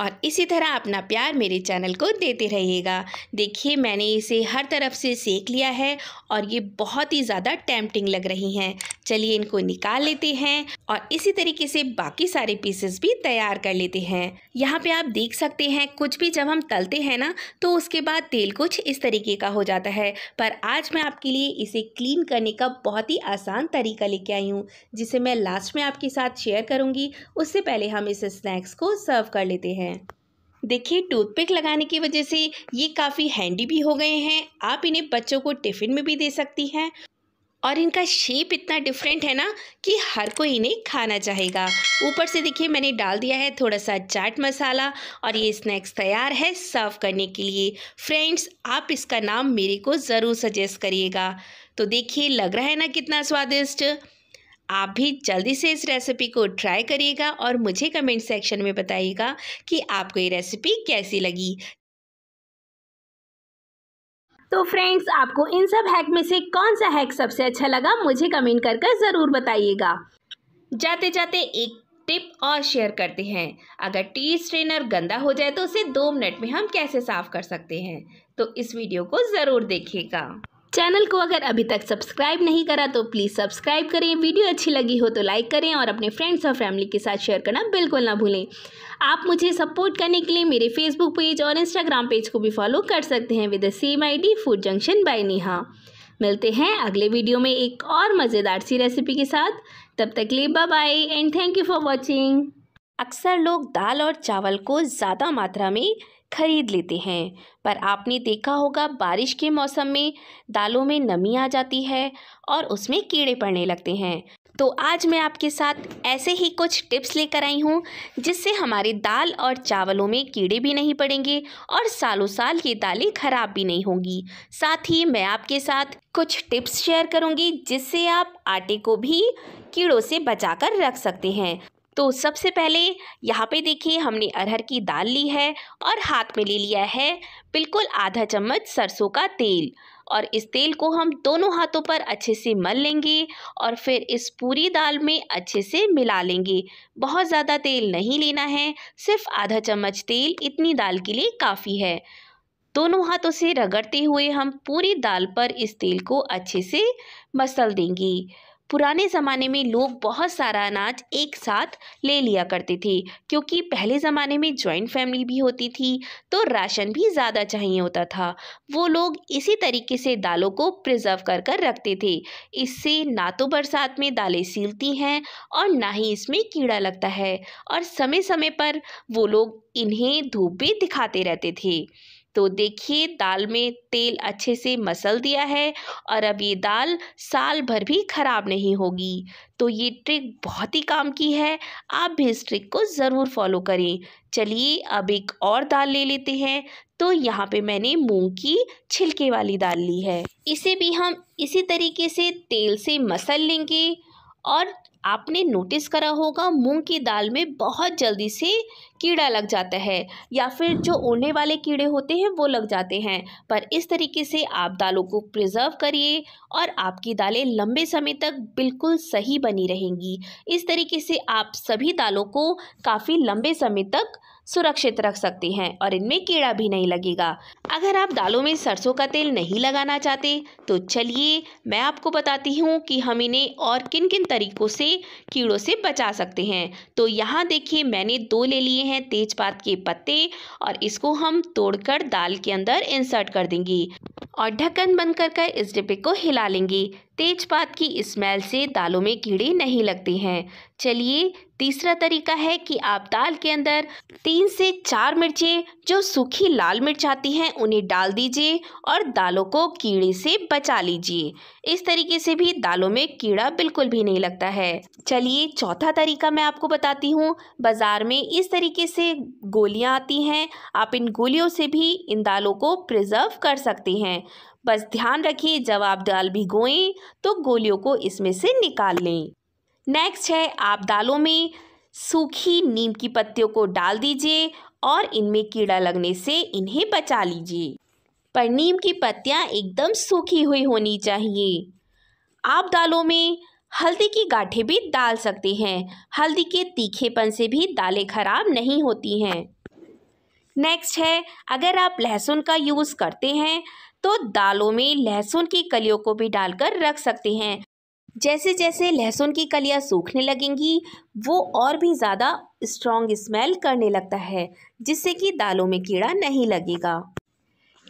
और इसी तरह अपना प्यार मेरे चैनल को देते रहिएगा। देखिए मैंने इसे हर तरफ से सेक लिया है और ये बहुत ही ज़्यादा टेम्पटिंग लग रही हैं। चलिए इनको निकाल लेते हैं और इसी तरीके से बाकी सारे पीसेस भी तैयार कर लेते हैं। यहाँ पे आप देख सकते हैं कुछ भी जब हम तलते हैं ना, तो उसके बाद तेल कुछ इस तरीके का हो जाता है। पर आज मैं आपके लिए इसे क्लीन करने का बहुत ही आसान तरीका लेके आई हूँ, जिसे मैं लास्ट में आपके साथ शेयर करूँगी। उससे पहले हम इस स्नैक्स को सर्व कर लेते हैं। देखिए टूथपिक लगाने की वजह से ये काफ़ी हैंडी भी हो गए हैं। आप इन्हें बच्चों को टिफ़िन में भी दे सकती हैं और इनका शेप इतना डिफरेंट है ना कि हर कोई इन्हें खाना चाहेगा। ऊपर से देखिए मैंने डाल दिया है थोड़ा सा चाट मसाला और ये स्नैक्स तैयार है सर्व करने के लिए। फ्रेंड्स, आप इसका नाम मेरे को ज़रूर सजेस्ट करिएगा। तो देखिए लग रहा है ना कितना स्वादिष्ट। आप भी जल्दी से इस रेसिपी को ट्राई करिएगा और मुझे कमेंट सेक्शन में बताइएगा कि आपको ये रेसिपी कैसी लगी। तो फ्रेंड्स, आपको इन सब हैक में से कौन सा हैक सबसे अच्छा लगा मुझे कमेंट कर कर ज़रूर बताइएगा। जाते जाते एक टिप और शेयर करते हैं, अगर टी स्ट्रेनर गंदा हो जाए तो उसे 2 मिनट में हम कैसे साफ़ कर सकते हैं, तो इस वीडियो को ज़रूर देखिएगा। चैनल को अगर अभी तक सब्सक्राइब नहीं करा तो प्लीज़ सब्सक्राइब करें। वीडियो अच्छी लगी हो तो लाइक करें और अपने फ्रेंड्स और फैमिली के साथ शेयर करना बिल्कुल ना भूलें। आप मुझे सपोर्ट करने के लिए मेरे फेसबुक पेज और इंस्टाग्राम पेज को भी फॉलो कर सकते हैं with the same ID food junction by Neha. मिलते हैं अगले वीडियो में एक और मज़ेदार सी रेसिपी के साथ। तब तक के लिए bye bye and thank you for watching. अक्सर लोग दाल और चावल को ज़्यादा मात्रा में खरीद लेते हैं, पर आपने देखा होगा बारिश के मौसम में दालों में नमी आ जाती है और उसमें कीड़े पड़ने लगते हैं। तो आज मैं आपके साथ ऐसे ही कुछ टिप्स लेकर आई हूँ जिससे हमारे दाल और चावलों में कीड़े भी नहीं पड़ेंगे और सालों साल ये दालें ख़राब भी नहीं होंगी। साथ ही मैं आपके साथ कुछ टिप्स शेयर करूँगी जिससे आप आटे को भी कीड़ों से बचाकर रख सकते हैं। तो सबसे पहले यहाँ पे देखिए हमने अरहर की दाल ली है और हाथ में ले लिया है बिल्कुल आधा चम्मच सरसों का तेल और इस तेल को हम दोनों हाथों पर अच्छे से मल लेंगे और फिर इस पूरी दाल में अच्छे से मिला लेंगे। बहुत ज़्यादा तेल नहीं लेना है, सिर्फ आधा चम्मच तेल इतनी दाल के लिए काफ़ी है। दोनों हाथों से रगड़ते हुए हम पूरी दाल पर इस तेल को अच्छे से मसल देंगे। पुराने ज़माने में लोग बहुत सारा अनाज एक साथ ले लिया करते थे क्योंकि पहले ज़माने में जॉइंट फैमिली भी होती थी तो राशन भी ज़्यादा चाहिए होता था। वो लोग इसी तरीके से दालों को प्रिजर्व कर कर रखते थे। इससे ना तो बरसात में दालें सीलती हैं और ना ही इसमें कीड़ा लगता है और समय समय पर वो लोग इन्हें धूप भी दिखाते रहते थे। तो देखिए दाल में तेल अच्छे से मसल दिया है और अब ये दाल साल भर भी ख़राब नहीं होगी। तो ये ट्रिक बहुत ही काम की है, आप भी इस ट्रिक को ज़रूर फॉलो करें। चलिए अब एक और दाल ले लेते हैं। तो यहाँ पे मैंने मूंग की छिलके वाली दाल ली है, इसे भी हम इसी तरीके से तेल से मसल लेंगे। और आपने नोटिस करा होगा मूंग की दाल में बहुत जल्दी से कीड़ा लग जाता है या फिर जो उड़ने वाले कीड़े होते हैं वो लग जाते हैं। पर इस तरीके से आप दालों को प्रिजर्व करिए और आपकी दालें लंबे समय तक बिल्कुल सही बनी रहेंगी। इस तरीके से आप सभी दालों को काफ़ी लंबे समय तक सुरक्षित रख सकते हैं और इनमें कीड़ा भी नहीं लगेगा। अगर आप दालों में सरसों का तेल नहीं लगाना चाहते तो चलिए मैं आपको बताती हूँ कि हम इन्हें और किन किन तरीक़ों से कीड़ों से बचा सकते हैं। तो यहाँ देखिए मैंने 2 ले लिए हैं तेजपात के पत्ते और इसको हम तोड़कर दाल के अंदर इंसर्ट कर देंगे और ढक्कन बंद कर कर इस डिब्बे को हिला लेंगे। तेजपात की स्मेल से दालों में कीड़े नहीं लगते हैं। चलिए तीसरा तरीका है कि आप दाल के अंदर 3 से 4 मिर्चें जो सूखी लाल मिर्च आती हैं उन्हें डाल दीजिए और दालों को कीड़े से बचा लीजिए। इस तरीके से भी दालों में कीड़ा बिल्कुल भी नहीं लगता है। चलिए चौथा तरीका मैं आपको बताती हूँ। बाज़ार में इस तरीके से गोलियाँ आती हैं, आप इन गोलियों से भी इन दालों को प्रिजर्व कर सकते हैं। बस ध्यान रखिए जब आप दाल भिगोएं तो गोलियों को इसमें से निकाल लें। नेक्स्ट है आप दालों में सूखी नीम की पत्तियों को डाल दीजिए और इनमें कीड़ा लगने से इन्हें बचा लीजिए, पर नीम की पत्तियां एकदम सूखी हुई होनी चाहिए। आप दालों में हल्दी की गांठें भी डाल सकते हैं, हल्दी के तीखेपन से भी दालें खराब नहीं होती हैं। नेक्स्ट है अगर आप लहसुन का यूज़ करते हैं तो दालों में लहसुन की कलियों को भी डालकर रख सकते हैं। जैसे जैसे लहसुन की कलियां सूखने लगेंगी वो और भी ज़्यादा स्ट्रॉन्ग स्मेल करने लगता है जिससे कि दालों में कीड़ा नहीं लगेगा।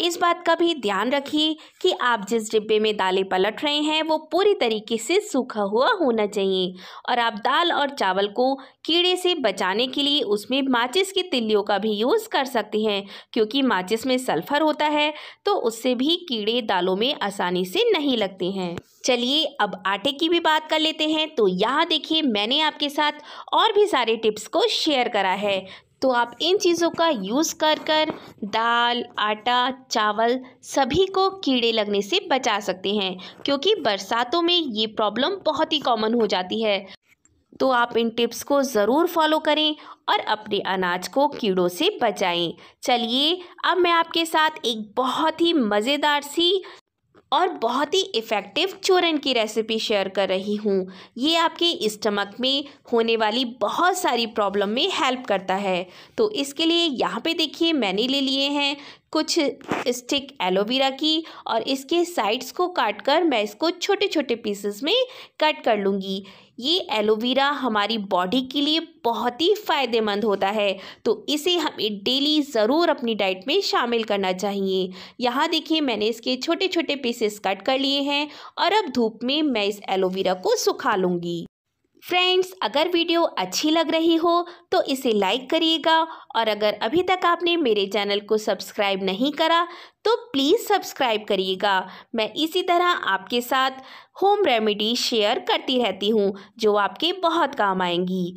इस बात का भी ध्यान रखिए कि आप जिस डिब्बे में दालें पलट रहे हैं वो पूरी तरीके से सूखा हुआ होना चाहिए। और आप दाल और चावल को कीड़े से बचाने के लिए उसमें माचिस की तिल्लियों का भी यूज़ कर सकते हैं, क्योंकि माचिस में सल्फर होता है तो उससे भी कीड़े दालों में आसानी से नहीं लगते हैं। चलिए अब आटे की भी बात कर लेते हैं। तो यहाँ देखिए मैंने आपके साथ और भी सारे टिप्स को शेयर करा है, तो आप इन चीज़ों का यूज़ कर कर दाल, आटा, चावल सभी को कीड़े लगने से बचा सकते हैं, क्योंकि बरसातों में ये प्रॉब्लम बहुत ही कॉमन हो जाती है। तो आप इन टिप्स को ज़रूर फॉलो करें और अपने अनाज को कीड़ों से बचाएं। चलिए अब मैं आपके साथ एक बहुत ही मज़ेदार सी और बहुत ही इफ़ेक्टिव चूरन की रेसिपी शेयर कर रही हूँ। ये आपके स्टमक में होने वाली बहुत सारी प्रॉब्लम में हेल्प करता है। तो इसके लिए यहाँ पे देखिए मैंने ले लिए हैं कुछ स्टिक एलोवेरा की, और इसके साइड्स को काटकर मैं इसको छोटे छोटे पीसेस में कट कर लूँगी। ये एलोवेरा हमारी बॉडी के लिए बहुत ही फ़ायदेमंद होता है, तो इसे हमें डेली ज़रूर अपनी डाइट में शामिल करना चाहिए। यहाँ देखिए मैंने इसके छोटे छोटे पीसेस कट कर लिए हैं, और अब धूप में मैं इस एलोवेरा को सुखा लूँगी। फ्रेंड्स, अगर वीडियो अच्छी लग रही हो तो इसे लाइक करिएगा, और अगर अभी तक आपने मेरे चैनल को सब्सक्राइब नहीं करा तो प्लीज़ सब्सक्राइब करिएगा। मैं इसी तरह आपके साथ होम रेमेडी शेयर करती रहती हूँ जो आपके बहुत काम आएंगी।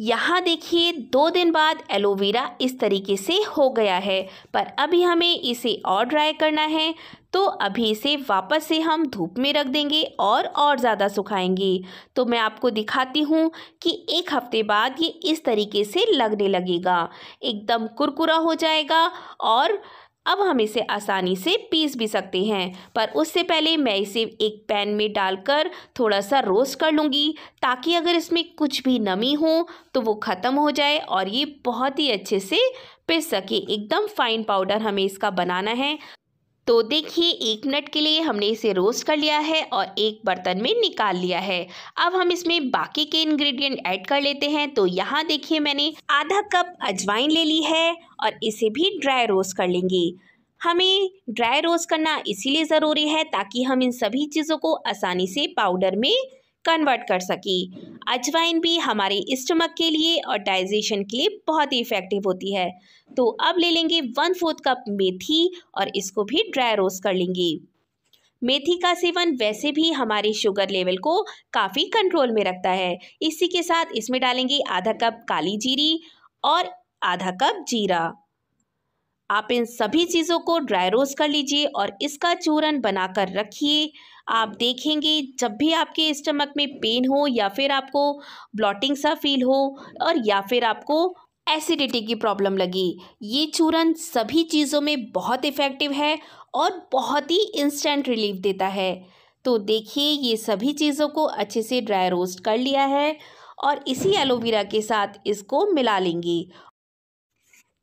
यहाँ देखिए 2 दिन बाद एलोवेरा इस तरीके से हो गया है, पर अभी हमें इसे और ड्राई करना है, तो अभी इसे वापस से हम धूप में रख देंगे और ज़्यादा सुखाएंगे। तो मैं आपको दिखाती हूँ कि 1 हफ्ते बाद ये इस तरीके से लगने लगेगा, एकदम कुरकुरा हो जाएगा, और अब हम इसे आसानी से पीस भी सकते हैं। पर उससे पहले मैं इसे एक पैन में डालकर थोड़ा सा रोस्ट कर लूँगी, ताकि अगर इसमें कुछ भी नमी हो तो वो ख़त्म हो जाए और ये बहुत ही अच्छे से पिस सके। एकदम फाइन पाउडर हमें इसका बनाना है। तो देखिए 1 मिनट के लिए हमने इसे रोस्ट कर लिया है और एक बर्तन में निकाल लिया है। अब हम इसमें बाकी के इंग्रेडिएंट ऐड कर लेते हैं। तो यहाँ देखिए मैंने आधा कप अजवाइन ले ली है और इसे भी ड्राई रोस्ट कर लेंगे। हमें ड्राई रोस्ट करना इसीलिए ज़रूरी है ताकि हम इन सभी चीज़ों को आसानी से पाउडर में कन्वर्ट कर सकें। अजवाइन भी हमारे स्टमक के लिए और डाइजेशन के लिए बहुत ही इफ़ेक्टिव होती है। तो अब ले लेंगे 1/4 कप मेथी और इसको भी ड्राई रोस्ट कर लेंगे। मेथी का सेवन वैसे भी हमारे शुगर लेवल को काफ़ी कंट्रोल में रखता है। इसी के साथ इसमें डालेंगे आधा कप काली जीरी और आधा कप जीरा। आप इन सभी चीज़ों को ड्राई रोस्ट कर लीजिए और इसका चूरन बनाकर रखिए। आप देखेंगे जब भी आपके स्टमक में पेन हो या फिर आपको ब्लॉटिंग सा फील हो और या फिर आपको एसिडिटी की प्रॉब्लम लगी, ये चूरन सभी चीज़ों में बहुत इफ़ेक्टिव है और बहुत ही इंस्टेंट रिलीफ देता है। तो देखिए ये सभी चीज़ों को अच्छे से ड्राई रोस्ट कर लिया है और इसी एलोवेरा के साथ इसको मिला लेंगे।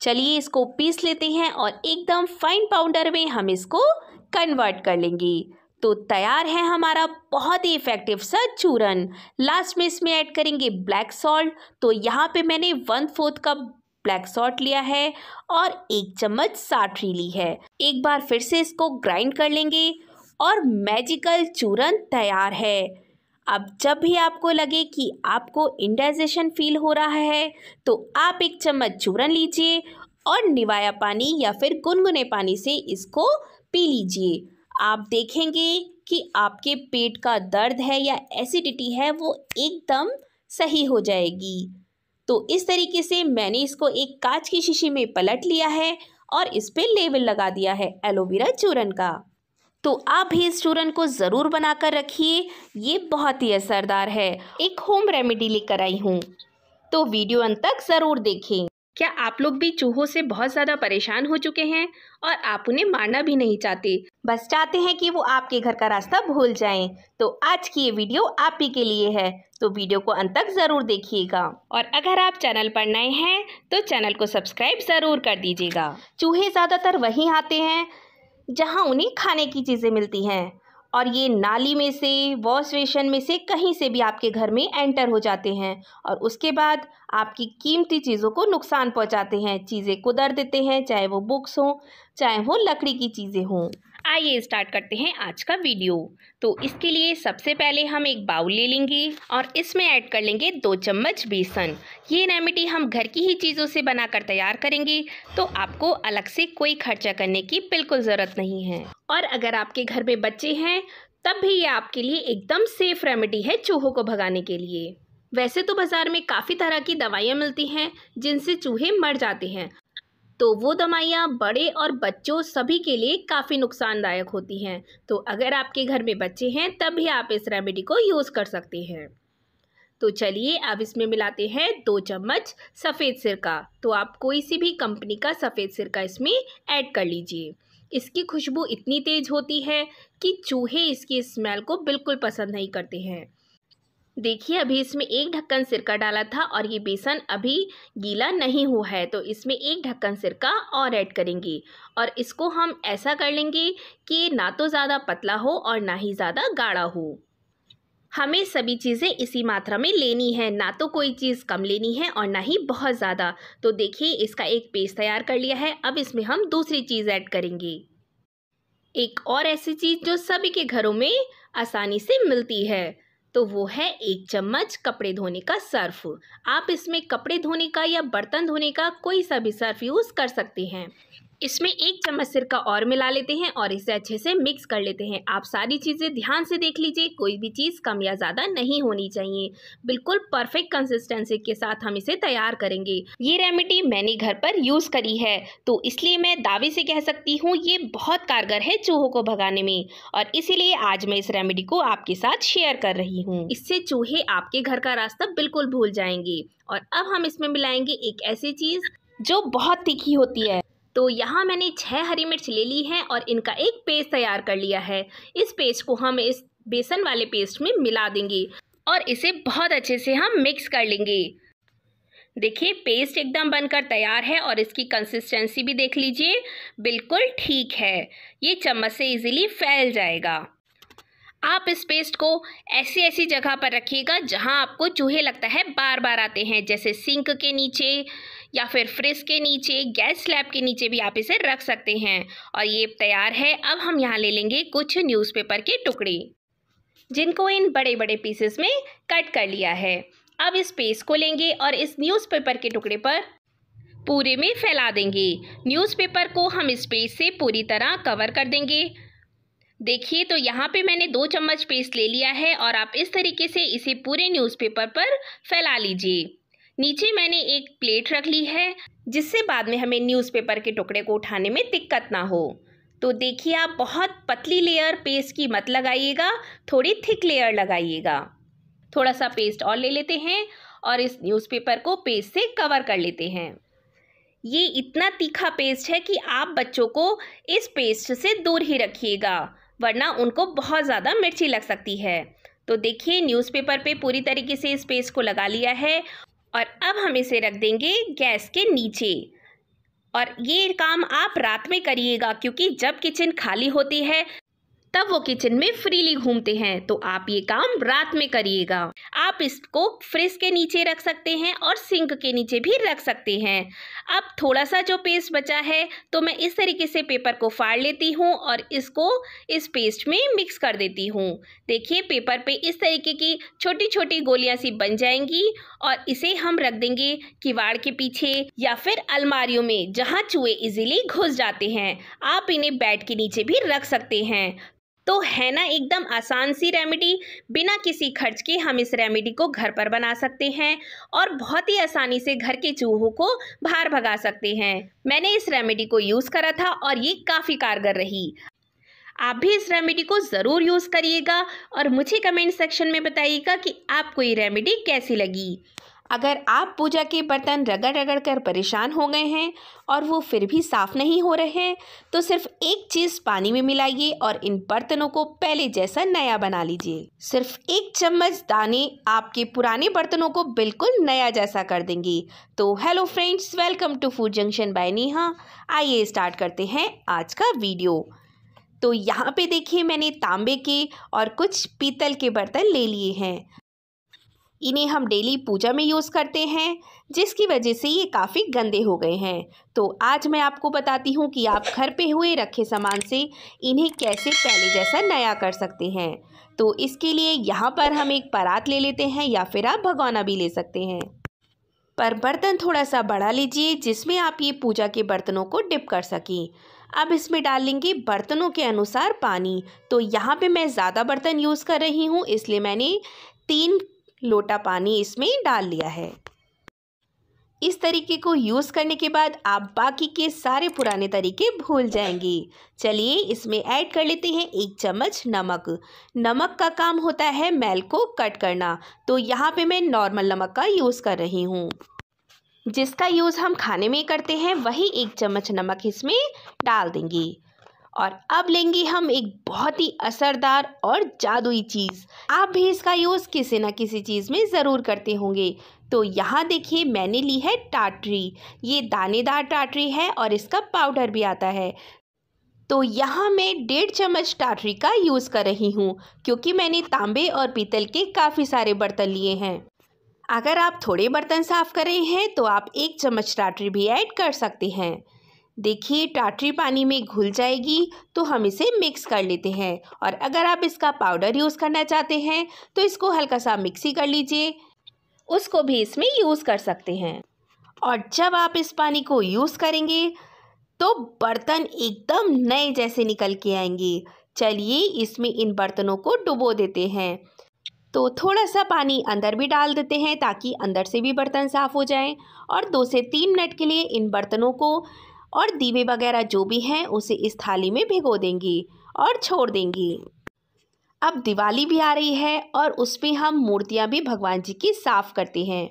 चलिए इसको पीस लेते हैं और एकदम फाइन पाउडर में हम इसको कन्वर्ट कर लेंगे। तो तैयार है हमारा बहुत ही इफ़ेक्टिव सा चूरन। लास्ट में इसमें ऐड करेंगे ब्लैक सॉल्ट। तो यहाँ पे मैंने 1/4 कप ब्लैक सॉल्ट लिया है और 1 चम्मच साठरी ली है। एक बार फिर से इसको ग्राइंड कर लेंगे और मैजिकल चूरन तैयार है। अब जब भी आपको लगे कि आपको इंडाइजेशन फील हो रहा है तो आप 1 चम्मच चूरन लीजिए और निवाया पानी या फिर गुनगुने पानी से इसको पी लीजिए। आप देखेंगे कि आपके पेट का दर्द है या एसिडिटी है वो एकदम सही हो जाएगी। तो इस तरीके से मैंने इसको एक कांच की शीशी में पलट लिया है और इस पर लेबल लगा दिया है एलोवेरा चूरन का। तो आप भी इस चूरन को ज़रूर बनाकर रखिए, ये बहुत ही असरदार है। एक होम रेमेडी लेकर आई हूँ, तो वीडियो अंत तक ज़रूर देखें। क्या आप लोग भी चूहों से बहुत ज़्यादा परेशान हो चुके हैं और आप उन्हें मारना भी नहीं चाहते, बस चाहते हैं कि वो आपके घर का रास्ता भूल जाएं? तो आज की ये वीडियो आप ही के लिए है, तो वीडियो को अंत तक ज़रूर देखिएगा। और अगर आप चैनल पर नए हैं तो चैनल को सब्सक्राइब ज़रूर कर दीजिएगा। चूहे ज़्यादातर वहीं आते हैं जहाँ उन्हें खाने की चीज़ें मिलती हैं। और ये नाली में से, वॉश बेसिन में से, कहीं से भी आपके घर में एंटर हो जाते हैं और उसके बाद आपकी कीमती चीज़ों को नुकसान पहुंचाते हैं, चीज़ें कुतर देते हैं, चाहे वो बुक्स हों, चाहे वो लकड़ी की चीज़ें हों। आइए स्टार्ट करते हैं आज का वीडियो। तो इसके लिए सबसे पहले हम एक बाउल ले लेंगे और इसमें ऐड कर लेंगे 2 चम्मच बेसन। ये रेमेडी हम घर की ही चीज़ों से बनाकर तैयार करेंगे, तो आपको अलग से कोई खर्चा करने की बिल्कुल ज़रूरत नहीं है। और अगर आपके घर में बच्चे हैं तब भी ये आपके लिए एकदम सेफ रेमेडी है चूहों को भगाने के लिए। वैसे तो बाज़ार में काफ़ी तरह की दवाइयाँ मिलती हैं जिनसे चूहे मर जाते हैं, तो वो दवाइयाँ बड़े और बच्चों सभी के लिए काफ़ी नुकसानदायक होती हैं। तो अगर आपके घर में बच्चे हैं तब भी आप इस रेमेडी को यूज़ कर सकते हैं। तो चलिए अब इसमें मिलाते हैं 2 चम्मच सफ़ेद सिरका। तो आप कोई सी भी कंपनी का सफ़ेद सिरका इसमें ऐड कर लीजिए। इसकी खुशबू इतनी तेज़ होती है कि चूहे इसकी स्मेल को बिल्कुल पसंद नहीं करते हैं। देखिए अभी इसमें 1 ढक्कन सिरका डाला था और ये बेसन अभी गीला नहीं हुआ है, तो इसमें 1 ढक्कन सिरका और ऐड करेंगे। और इसको हम ऐसा कर लेंगे कि ना तो ज़्यादा पतला हो और ना ही ज़्यादा गाढ़ा हो। हमें सभी चीज़ें इसी मात्रा में लेनी है, ना तो कोई चीज़ कम लेनी है और ना ही बहुत ज़्यादा। तो देखिए इसका एक पेस्ट तैयार कर लिया है। अब इसमें हम दूसरी चीज़ ऐड करेंगे, एक और ऐसी चीज़ जो सभी के घरों में आसानी से मिलती है, तो वो है 1 चम्मच कपड़े धोने का सर्फ। आप इसमें कपड़े धोने का या बर्तन धोने का कोई सा भी सर्फ यूज़ कर सकते हैं। इसमें 1 चम्मच सिरका और मिला लेते हैं और इसे अच्छे से मिक्स कर लेते हैं। आप सारी चीज़ें ध्यान से देख लीजिए, कोई भी चीज़ कम या ज़्यादा नहीं होनी चाहिए। बिल्कुल परफेक्ट कंसिस्टेंसी के साथ हम इसे तैयार करेंगे। ये रेमेडी मैंने घर पर यूज़ करी है, तो इसलिए मैं दावे से कह सकती हूँ ये बहुत कारगर है चूहों को भगाने में, और इसीलिए आज मैं इस रेमेडी को आपके साथ शेयर कर रही हूँ। इससे चूहे आपके घर का रास्ता बिल्कुल भूल जाएंगे। और अब हम इसमें मिलाएंगे एक ऐसी चीज़ जो बहुत तीखी होती है। तो यहाँ मैंने 6 हरी मिर्च ले ली हैं और इनका एक पेस्ट तैयार कर लिया है। इस पेस्ट को हम इस बेसन वाले पेस्ट में मिला देंगे और इसे बहुत अच्छे से हम मिक्स कर लेंगे। देखिए पेस्ट एकदम बनकर तैयार है और इसकी कंसिस्टेंसी भी देख लीजिए, बिल्कुल ठीक है। ये चम्मच से इजीली फैल जाएगा। आप इस पेस्ट को ऐसी जगह पर रखिएगा जहाँ आपको चूहे लगता है बार बार आते हैं, जैसे सिंक के नीचे या फिर फ्रिज के नीचे, गैस स्लैब के नीचे भी आप इसे रख सकते हैं। और ये तैयार है। अब हम यहाँ ले लेंगे कुछ न्यूज़पेपर के टुकड़े जिनको इन बड़े बड़े पीसेस में कट कर लिया है। अब इस पेस्ट को लेंगे और इस न्यूज़पेपर के टुकड़े पर पूरे में फैला देंगे। न्यूज़पेपर को हम इस पेस्ट से पूरी तरह कवर कर देंगे। देखिए तो यहाँ पे मैंने 2 चम्मच पेस्ट ले लिया है और आप इस तरीके से इसे पूरे न्यूज़पेपर पर फैला लीजिए। नीचे मैंने एक प्लेट रख ली है जिससे बाद में हमें न्यूज़पेपर के टुकड़े को उठाने में दिक्कत ना हो। तो देखिए आप बहुत पतली लेयर पेस्ट की मत लगाइएगा, थोड़ी थिक लेयर लगाइएगा। थोड़ा सा पेस्ट और ले लेते हैं और इस न्यूज़पेपर को पेस्ट से कवर कर लेते हैं। ये इतना तीखा पेस्ट है कि आप बच्चों को इस पेस्ट से दूर ही रखिएगा, वरना उनको बहुत ज़्यादा मिर्ची लग सकती है। तो देखिए न्यूज़पेपर पे पूरी तरीके से इस पेस्ट को लगा लिया है और अब हम इसे रख देंगे गैस के नीचे। और ये काम आप रात में करिएगा, क्योंकि जब किचन खाली होती है तब वो किचन में फ्रीली घूमते हैं, तो आप ये काम रात में करिएगा। आप इसको फ्रिज के नीचे रख सकते हैं और सिंक के नीचे भी रख सकते हैं। अब थोड़ा सा जो पेस्ट बचा है तो मैं इस तरीके से पेपर को फाड़ लेती हूँ और इसको इस पेस्ट में मिक्स कर देती हूँ। देखिए पेपर पे इस तरीके की छोटी छोटी गोलियाँ सी बन जाएंगी और इसे हम रख देंगे किवाड़ के पीछे या फिर अलमारियों में, जहाँ चूहे इजीली घुस जाते हैं। आप इन्हें बेड के नीचे भी रख सकते हैं। तो है ना एकदम आसान सी रेमेडी। बिना किसी खर्च के हम इस रेमेडी को घर पर बना सकते हैं और बहुत ही आसानी से घर के चूहों को बाहर भगा सकते हैं। मैंने इस रेमेडी को यूज़ करा था और ये काफ़ी कारगर रही। आप भी इस रेमेडी को ज़रूर यूज़ करिएगा और मुझे कमेंट सेक्शन में बताइएगा कि आपको ये रेमेडी कैसी लगी। अगर आप पूजा के बर्तन रगड़ कर परेशान हो गए हैं और वो फिर भी साफ़ नहीं हो रहे हैं, तो सिर्फ एक चीज़ पानी में मिलाइए और इन बर्तनों को पहले जैसा नया बना लीजिए। सिर्फ 1 चम्मच दाने आपके पुराने बर्तनों को बिल्कुल नया जैसा कर देंगी। तो hello friends, welcome to food junction by Neha. आइए स्टार्ट करते हैं आज का वीडियो। तो यहाँ पे देखिए मैंने तांबे के और कुछ पीतल के बर्तन ले लिए हैं। इन्हें हम डेली पूजा में यूज़ करते हैं, जिसकी वजह से ये काफ़ी गंदे हो गए हैं। तो आज मैं आपको बताती हूँ कि आप घर पे हुए रखे सामान से इन्हें कैसे पहले जैसा नया कर सकते हैं। तो इसके लिए यहाँ पर हम एक परात ले लेते हैं या फिर आप भगोना भी ले सकते हैं, पर बर्तन थोड़ा सा बड़ा लीजिए जिसमें आप ये पूजा के बर्तनों को डिप कर सकें। अब इसमें डाल लेंगे बर्तनों के अनुसार पानी। तो यहाँ पे मैं ज़्यादा बर्तन यूज़ कर रही हूँ, इसलिए मैंने 3 लोटा पानी इसमें डाल लिया है। इस तरीके को यूज़ करने के बाद आप बाकी के सारे पुराने तरीके भूल जाएंगे। चलिए इसमें ऐड कर लेते हैं 1 चम्मच नमक। नमक का काम होता है मैल को कट करना, तो यहाँ पे मैं नॉर्मल नमक का यूज़ कर रही हूँ, जिसका यूज़ हम खाने में करते हैं, वही 1 चम्मच नमक इसमें डाल देंगे। और अब लेंगे हम एक बहुत ही असरदार और जादुई चीज़। आप भी इसका यूज़ किसी ना किसी चीज़ में ज़रूर करते होंगे। तो यहाँ देखिए मैंने ली है टाटरी। ये दानेदार टाटरी है और इसका पाउडर भी आता है। तो यहाँ मैं 1.5 चम्मच टाटरी का यूज़ कर रही हूँ, क्योंकि मैंने तांबे और पीतल के काफ़ी सारे बर्तन लिए हैं। अगर आप थोड़े बर्तन साफ़ कर रहे हैं तो आप 1 चम्मच टाटरी भी ऐड कर सकते हैं। देखिए टाटरी पानी में घुल जाएगी, तो हम इसे मिक्स कर लेते हैं। और अगर आप इसका पाउडर यूज़ करना चाहते हैं तो इसको हल्का सा मिक्सी कर लीजिए, उसको भी इसमें यूज़ कर सकते हैं। और जब आप इस पानी को यूज़ करेंगे तो बर्तन एकदम नए जैसे निकल के आएंगे। चलिए इसमें इन बर्तनों को डुबो देते हैं। तो थोड़ा सा पानी अंदर भी डाल देते हैं ताकि अंदर से भी बर्तन साफ़ हो जाएं। और 2 से 3 मिनट के लिए इन बर्तनों को और दीवे वगैरह जो भी हैं उसे इस थाली में भिगो देंगी और छोड़ देंगी। अब दिवाली भी आ रही है और उसमें हम मूर्तियाँ भी भगवान जी की साफ़ करते हैं,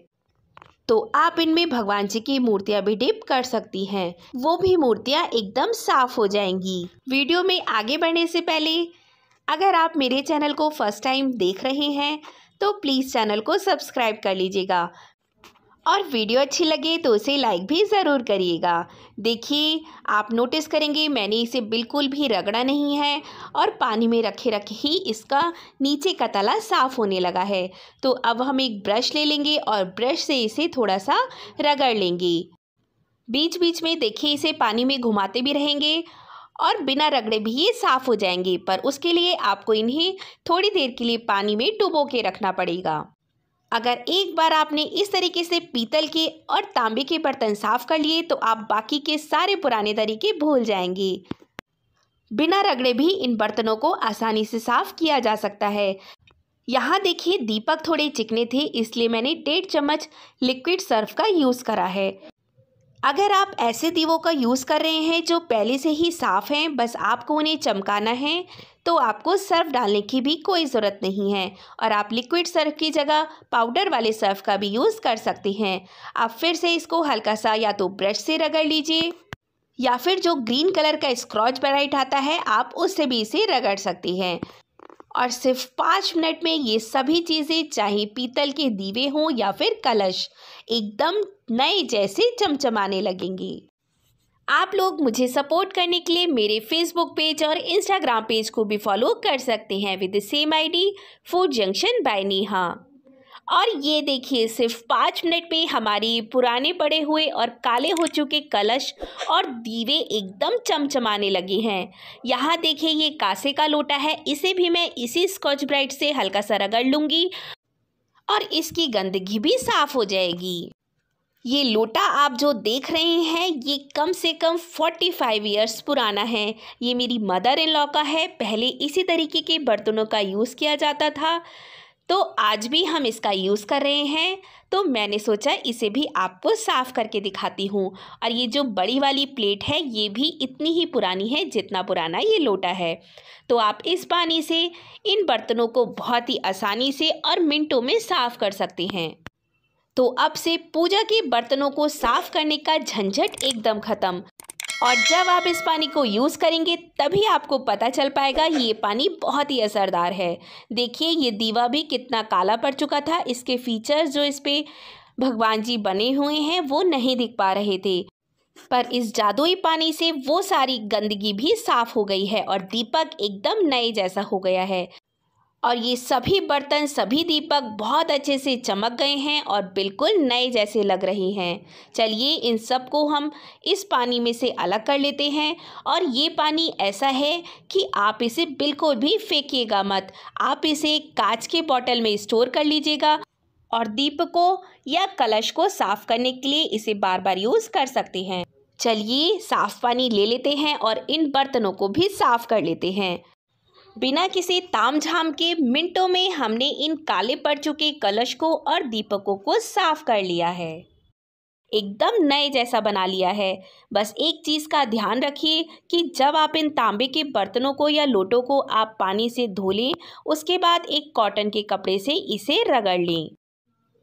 तो आप इनमें भगवान जी की मूर्तियाँ भी डिप कर सकती हैं। वो भी मूर्तियाँ एकदम साफ़ हो जाएंगी। वीडियो में आगे बढ़ने से पहले अगर आप मेरे चैनल को फर्स्ट टाइम देख रहे हैं तो प्लीज़ चैनल को सब्सक्राइब कर लीजिएगा, और वीडियो अच्छी लगे तो उसे लाइक भी ज़रूर करिएगा। देखिए आप नोटिस करेंगे मैंने इसे बिल्कुल भी रगड़ा नहीं है, और पानी में रखे रखे ही इसका नीचे का तला साफ़ होने लगा है। तो अब हम एक ब्रश ले लेंगे और ब्रश से इसे थोड़ा सा रगड़ लेंगे। बीच बीच में देखिए इसे पानी में घुमाते भी रहेंगे और बिना रगड़े भी ये साफ़ हो जाएंगे, पर उसके लिए आपको इन्हें थोड़ी देर के लिए पानी में डुबो के रखना पड़ेगा। अगर एक बार आपने इस तरीके से पीतल के और तांबे के बर्तन साफ़ कर लिए तो आप बाकी के सारे पुराने तरीके भूल जाएंगे। बिना रगड़े भी इन बर्तनों को आसानी से साफ़ किया जा सकता है। यहाँ देखिए दीपक थोड़े चिकने थे, इसलिए मैंने 1.5 चम्मच लिक्विड सर्फ का यूज़ करा है। अगर आप ऐसे दीवों का यूज़ कर रहे हैं जो पहले से ही साफ़ हैं, बस आपको उन्हें चमकाना है, तो आपको सर्फ डालने की भी कोई ज़रूरत नहीं है, और आप लिक्विड सर्फ की जगह पाउडर वाले सर्फ का भी यूज़ कर सकते हैं। आप फिर से इसको हल्का सा या तो ब्रश से रगड़ लीजिए, या फिर जो ग्रीन कलर का स्क्रॉच ब्राइट आता है आप उससे भी इसे रगड़ सकते हैं। और सिर्फ 5 मिनट में ये सभी चीज़ें, चाहे पीतल के दीवे हों या फिर कलश, एकदम नए जैसे चमचमाने लगेंगी। आप लोग मुझे सपोर्ट करने के लिए मेरे फेसबुक पेज और इंस्टाग्राम पेज को भी फॉलो कर सकते हैं with the same ID food junction by Neha. और ये देखिए सिर्फ 5 मिनट में हमारे पुराने पड़े हुए और काले हो चुके कलश और दीवे एकदम चमचमाने लगे हैं। यहाँ देखिए ये कांसे का लोटा है, इसे भी मैं इसी स्कॉच ब्राइट से हल्का सा रगड़ लूँगी और इसकी गंदगी भी साफ़ हो जाएगी। ये लोटा आप जो देख रहे हैं ये कम से कम 45 ईयर्स पुराना है। ये मेरी मदर इन लॉ का है। पहले इसी तरीके के बर्तनों का यूज़ किया जाता था, तो आज भी हम इसका यूज़ कर रहे हैं, तो मैंने सोचा इसे भी आपको साफ़ करके दिखाती हूँ। और ये जो बड़ी वाली प्लेट है ये भी इतनी ही पुरानी है जितना पुराना ये लोटा है। तो आप इस पानी से इन बर्तनों को बहुत ही आसानी से और मिनटों में साफ़ कर सकते हैं। तो अब से पूजा के बर्तनों को साफ़ करने का झंझट एकदम ख़त्म। और जब आप इस पानी को यूज़ करेंगे तभी आपको पता चल पाएगा ये पानी बहुत ही असरदार है। देखिए ये दीवा भी कितना काला पड़ चुका था, इसके फीचर्स जो इस पर भगवान जी बने हुए हैं वो नहीं दिख पा रहे थे। पर इस जादुई पानी से वो सारी गंदगी भी साफ हो गई है और दीपक एकदम नए जैसा हो गया है। और ये सभी बर्तन, सभी दीपक बहुत अच्छे से चमक गए हैं और बिल्कुल नए जैसे लग रहे हैं। चलिए इन सब को हम इस पानी में से अलग कर लेते हैं। और ये पानी ऐसा है कि आप इसे बिल्कुल भी फेंकिएगा मत, आप इसे कांच के बॉटल में स्टोर कर लीजिएगा और दीपकों या कलश को साफ़ करने के लिए इसे बार बार यूज़ कर सकते हैं। चलिए साफ़ पानी ले लेते हैं और इन बर्तनों को भी साफ़ कर लेते हैं। बिना किसी तामझाम के मिनटों में हमने इन काले पड़ चुके कलश को और दीपकों को साफ़ कर लिया है, एकदम नए जैसा बना लिया है। बस एक चीज़ का ध्यान रखिए कि जब आप इन तांबे के बर्तनों को या लोटों को आप पानी से धो लें, उसके बाद एक कॉटन के कपड़े से इसे रगड़ लें।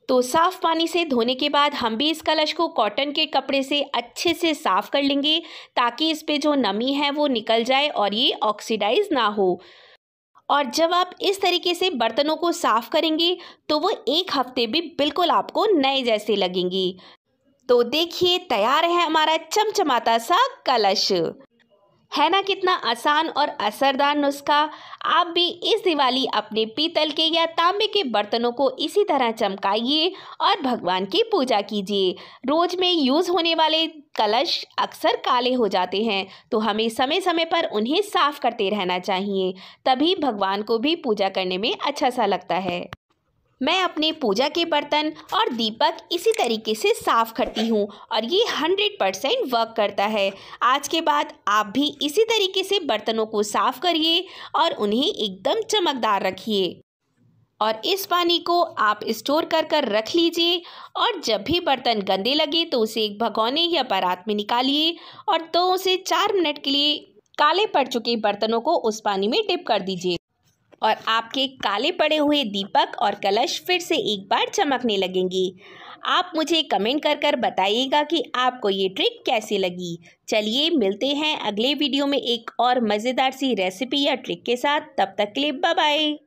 तो साफ़ पानी से धोने के बाद हम भी इस कलश को कॉटन के कपड़े से अच्छे से साफ़ कर लेंगे ताकि इस पे जो नमी है वो निकल जाए और ये ऑक्सीडाइज ना हो। और जब आप इस तरीके से बर्तनों को साफ़ करेंगे तो वो एक हफ्ते भी बिल्कुल आपको नए जैसे लगेंगी। तो देखिए तैयार है हमारा चमचमाता सा कलश। है ना कितना आसान और असरदार नुस्खा। आप भी इस दिवाली अपने पीतल के या तांबे के बर्तनों को इसी तरह चमकाइए और भगवान की पूजा कीजिए। रोज़ में यूज़ होने वाले कलश अक्सर काले हो जाते हैं, तो हमें समय समय पर उन्हें साफ़ करते रहना चाहिए, तभी भगवान को भी पूजा करने में अच्छा सा लगता है। मैं अपने पूजा के बर्तन और दीपक इसी तरीके से साफ़ करती हूँ और ये 100% वर्क करता है। आज के बाद आप भी इसी तरीके से बर्तनों को साफ़ करिए और उन्हें एकदम चमकदार रखिए। और इस पानी को आप स्टोर कर कर रख लीजिए और जब भी बर्तन गंदे लगे तो उसे एक भगोने या परात में निकालिए और 2 से 4 मिनट के लिए काले पड़ चुके बर्तनों को उस पानी में डिप कर दीजिए और आपके काले पड़े हुए दीपक और कलश फिर से एक बार चमकने लगेंगी। आप मुझे कमेंट कर कर बताइएगा कि आपको ये ट्रिक कैसी लगी। चलिए मिलते हैं अगले वीडियो में एक और मज़ेदार सी रेसिपी या ट्रिक के साथ। तब तक के लिए बाय बाय।